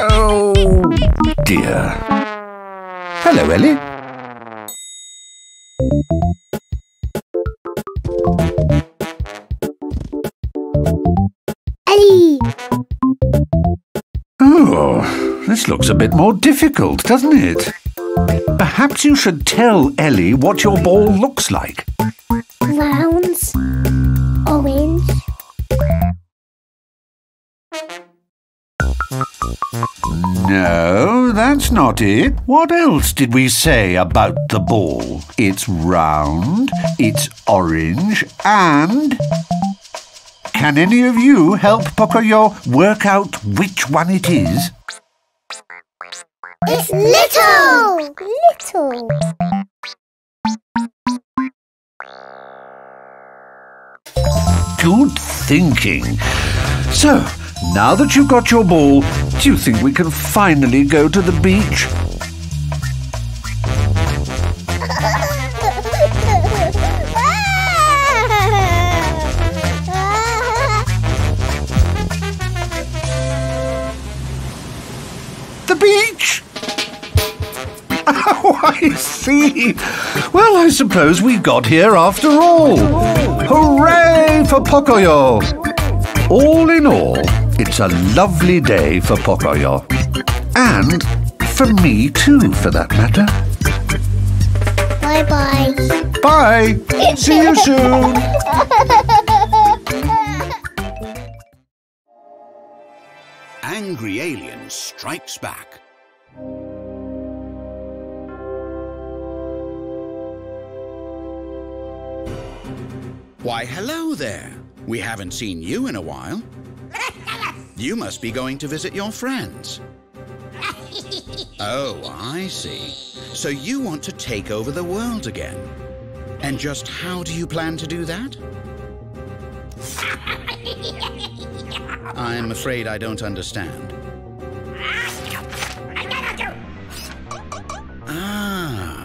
Oh, dear. Hello, Elly. Elly! Oh, this looks a bit more difficult, doesn't it? Perhaps you should tell Elly what your ball looks like. Rounds. Orange. No, that's not it. What else did we say about the ball? It's round, it's orange, and... Can any of you help Pocoyo work out which one it is? It's little! Little! Good thinking. So... Now that you've got your ball, do you think we can finally go to the beach? The beach! Oh, I see. Well, I suppose we got here after all. Hooray for Pocoyo! All in all, it's a lovely day for Pocoyo. And for me too, for that matter. Bye-bye. Bye. See you soon. Angry Alien Strikes Back. Why, hello there. We haven't seen you in a while. You must be going to visit your friends. Oh, I see. So you want to take over the world again. And just how do you plan to do that? I'm afraid I don't understand. Ah.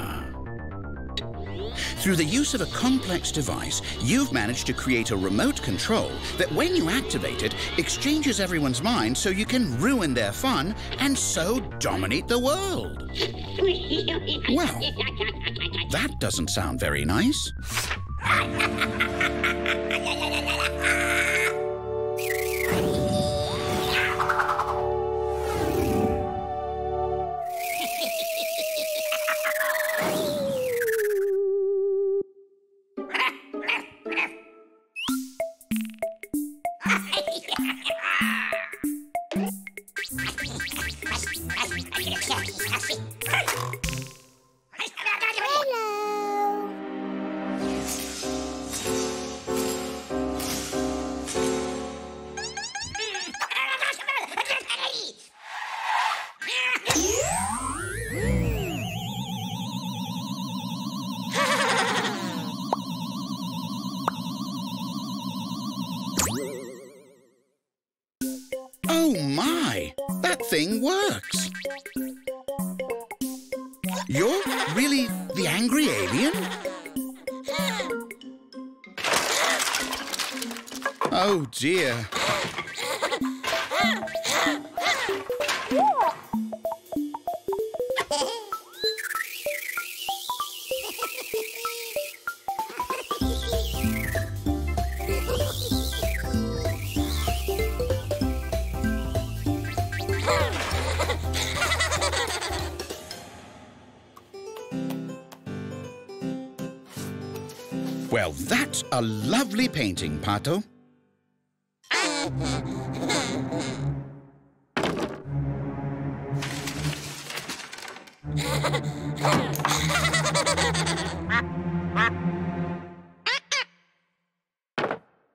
Through the use of a complex device, you've managed to create a remote control that, when you activate it, exchanges everyone's mind so you can ruin their fun and so dominate the world. Well, that doesn't sound very nice. Thing works. You're really the Angry Alien? Oh dear. Well, that's a lovely painting, Pato.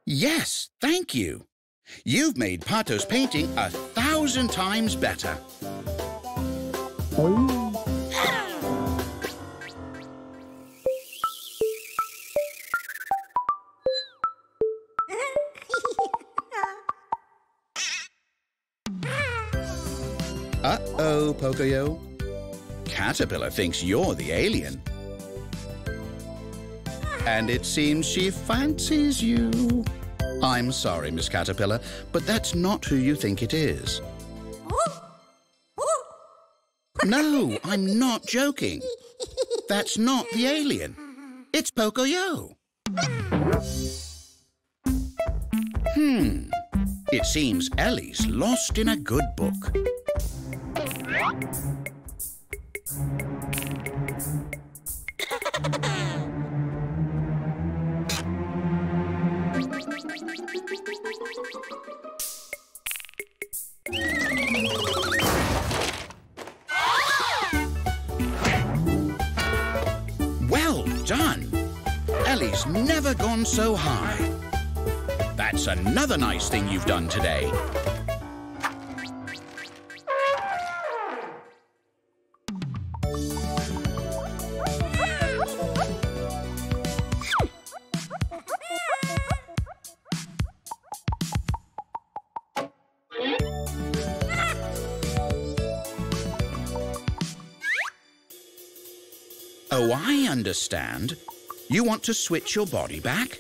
Yes, thank you. You've made Pato's painting a thousand times better. Uh-oh, Pocoyo. Caterpillar thinks you're the alien. And it seems she fancies you. I'm sorry, Miss Caterpillar, but that's not who you think it is. No, I'm not joking. That's not the alien. It's Pocoyo. Hmm. It seems Elly's lost in a good book. Well done! Elly's never gone so high. That's another nice thing you've done today. Oh, I understand. You want to switch your body back?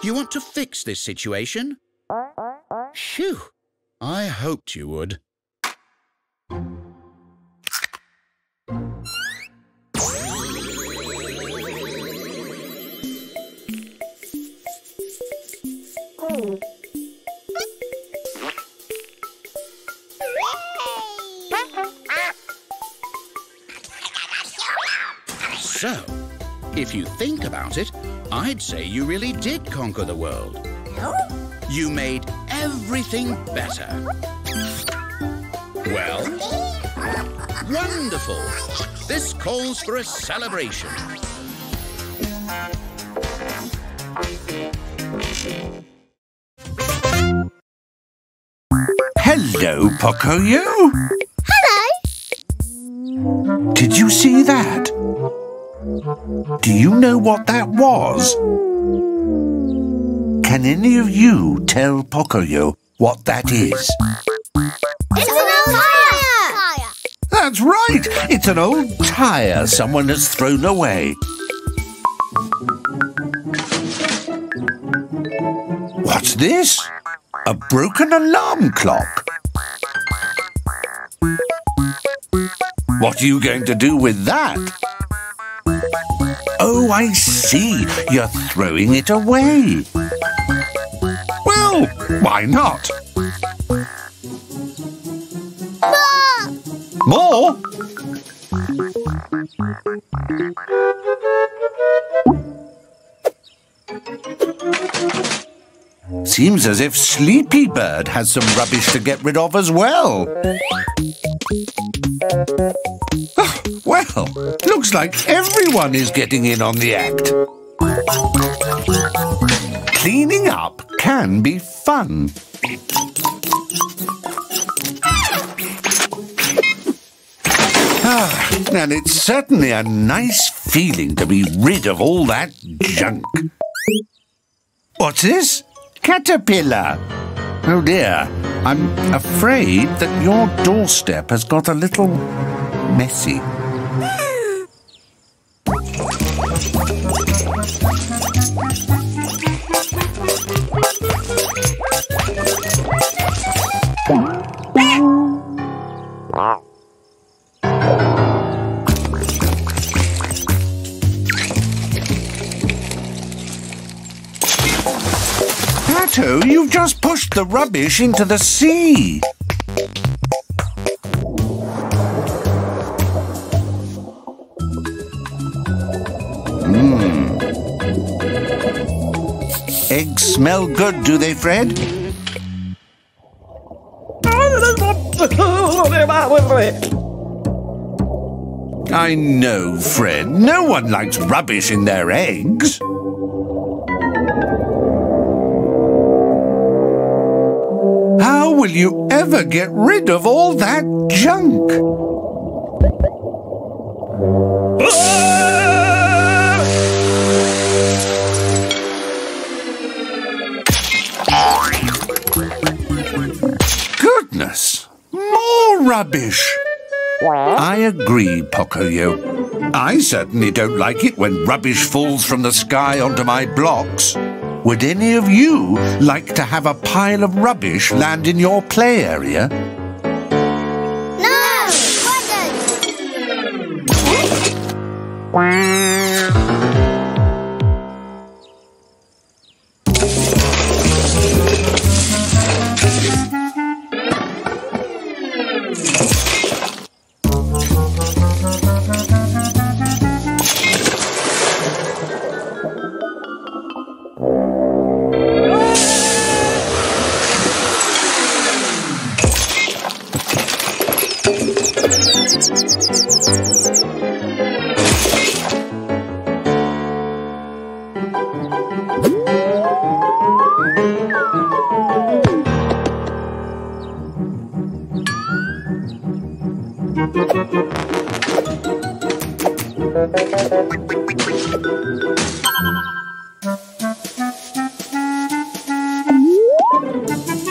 You want to fix this situation? Phew! I hoped you would. So, if you think about it, I'd say you really did conquer the world. You made everything better. Well, wonderful. This calls for a celebration. Hello, Pocoyo. Hello. Did you see that? Do you know what that was? Can any of you tell Pocoyo what that is? It's an old tyre! That's right! It's an old tyre someone has thrown away. What's this? A broken alarm clock. What are you going to do with that? Oh, I see. You're throwing it away. Well, why not? More! More? Seems as if Sleepy Bird has some rubbish to get rid of as well. Oh, well, looks like everyone is getting in on the act. Cleaning up can be fun. Ah, and it's certainly a nice feeling to be rid of all that junk. What's this? Caterpillar. Oh dear. I'm afraid that your doorstep has got a little messy. Pato, you've just pushed the rubbish into the sea. Mmm. Eggs smell good, do they, Fred? I know, Fred. No one likes rubbish in their eggs. How will you ever get rid of all that junk? Goodness, more rubbish. I agree, Pocoyo. I certainly don't like it when rubbish falls from the sky onto my blocks. Would any of you like to have a pile of rubbish land in your play area? No! Wouldn't!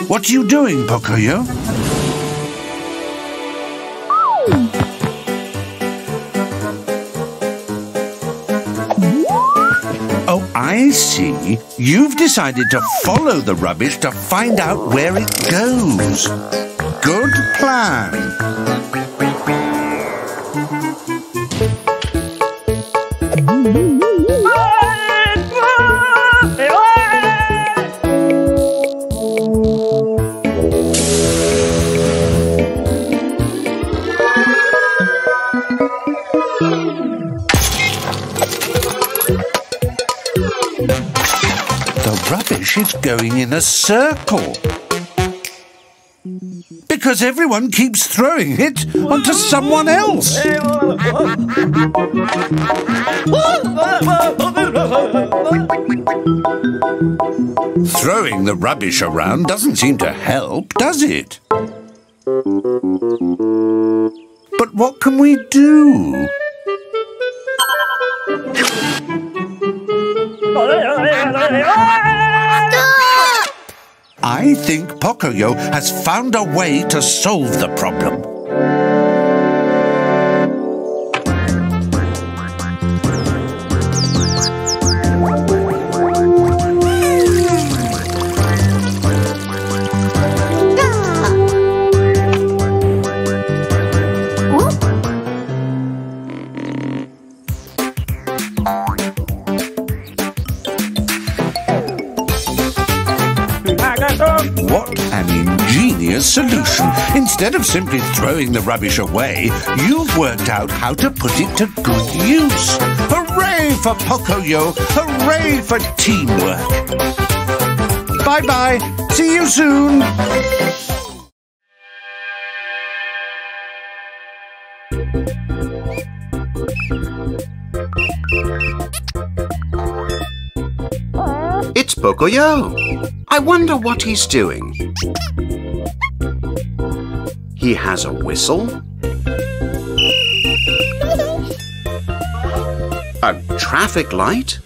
What are you doing, Pocoyo? Oh, I see. You've decided to follow the rubbish to find out where it goes. Good plan. It's going in a circle because everyone keeps throwing it onto someone else. Throwing the rubbish around doesn't seem to help, does it? But what can we do? I think Pocoyo has found a way to solve the problem. Solution. Instead of simply throwing the rubbish away, you've worked out how to put it to good use. Hooray for Pocoyo! Hooray for teamwork! Bye-bye! See you soon! It's Pocoyo! I wonder what he's doing. He has a whistle, a traffic light,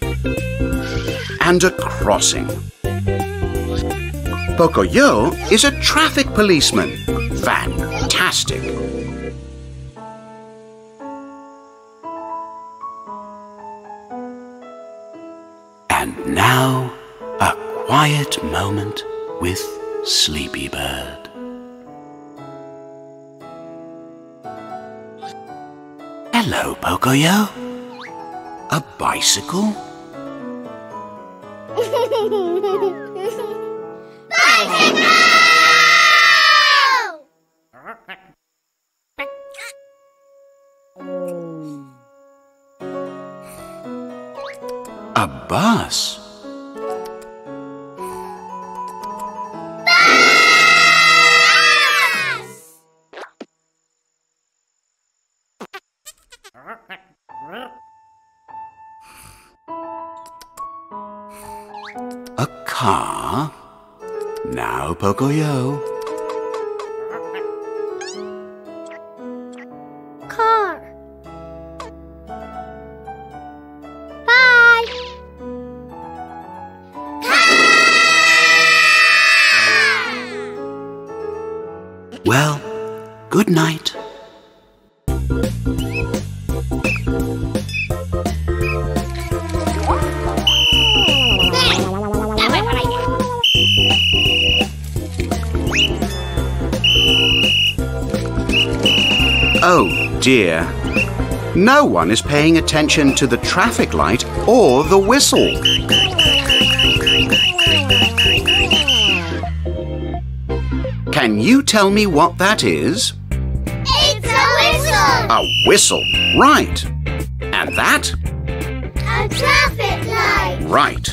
and a crossing. Pocoyo is a traffic policeman. Fantastic! And now, a quiet moment with Sleepy Bird. Hello, Pocoyo. A bicycle? A bus. A car. Now, Pocoyo. Car. Bye. Car. Well, good night. Oh dear, no one is paying attention to the traffic light or the whistle. Can you tell me what that is? It's a whistle! A whistle, right. And that? A traffic light. Right.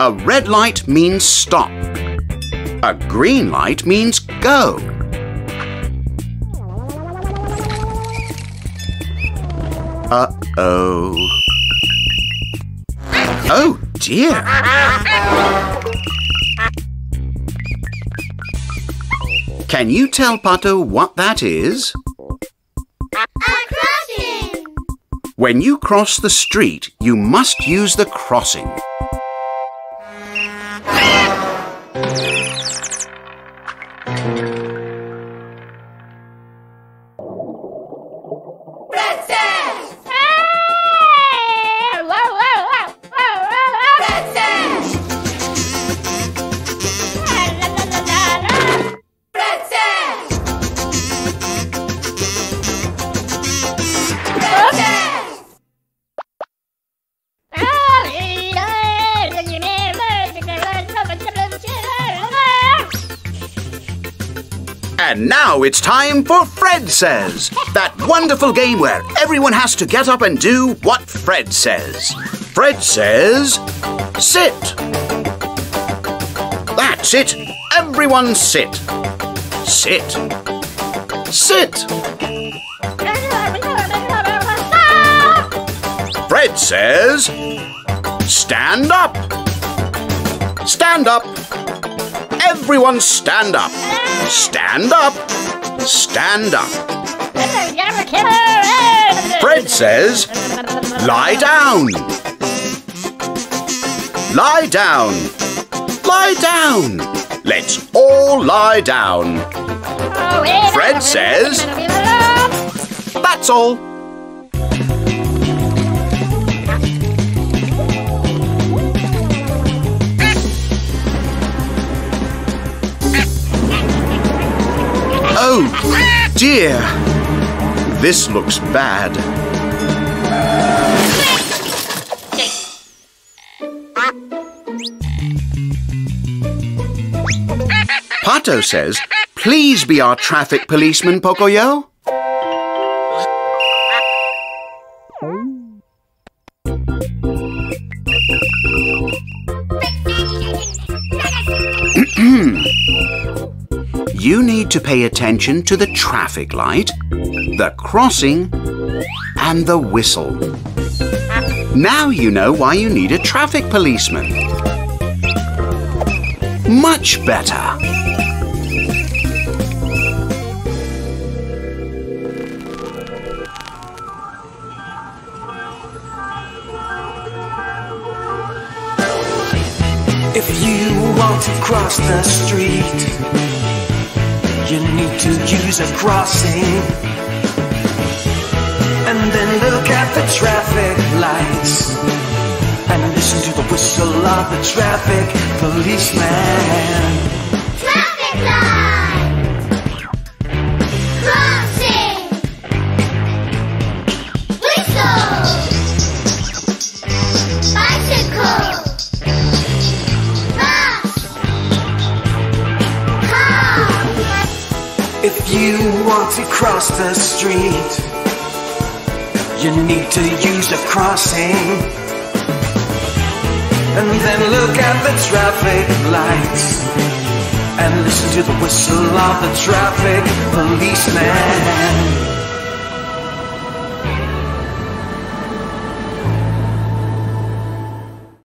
A red light means stop. A green light means go. Uh-oh. Oh, dear. Can you tell Pato what that is? A crossing. When you cross the street, you must use the crossing. And now it's time for Fred Says, that wonderful game where everyone has to get up and do what Fred says. Fred says, sit. That's it. Everyone sit. Sit. Sit. Fred says, stand up. Stand up. Everyone stand up. Stand up. Stand up. Fred says, lie down. Lie down. Lie down. Let's all lie down. Fred says, that's all. Oh dear, this looks bad. Pato says, please be our traffic policeman, Pocoyo. You need to pay attention to the traffic light, the crossing, and the whistle. Now you know why you need a traffic policeman. Much better. If you want to cross the street, you need to use a crossing, and then look at the traffic lights, and listen to the whistle of the traffic policeman. Traffic light! Crossing! Whistle! Bicycle! Bus! want to cross the street, you need to use a crossing. And then look at the traffic lights and listen to the whistle of the traffic policeman.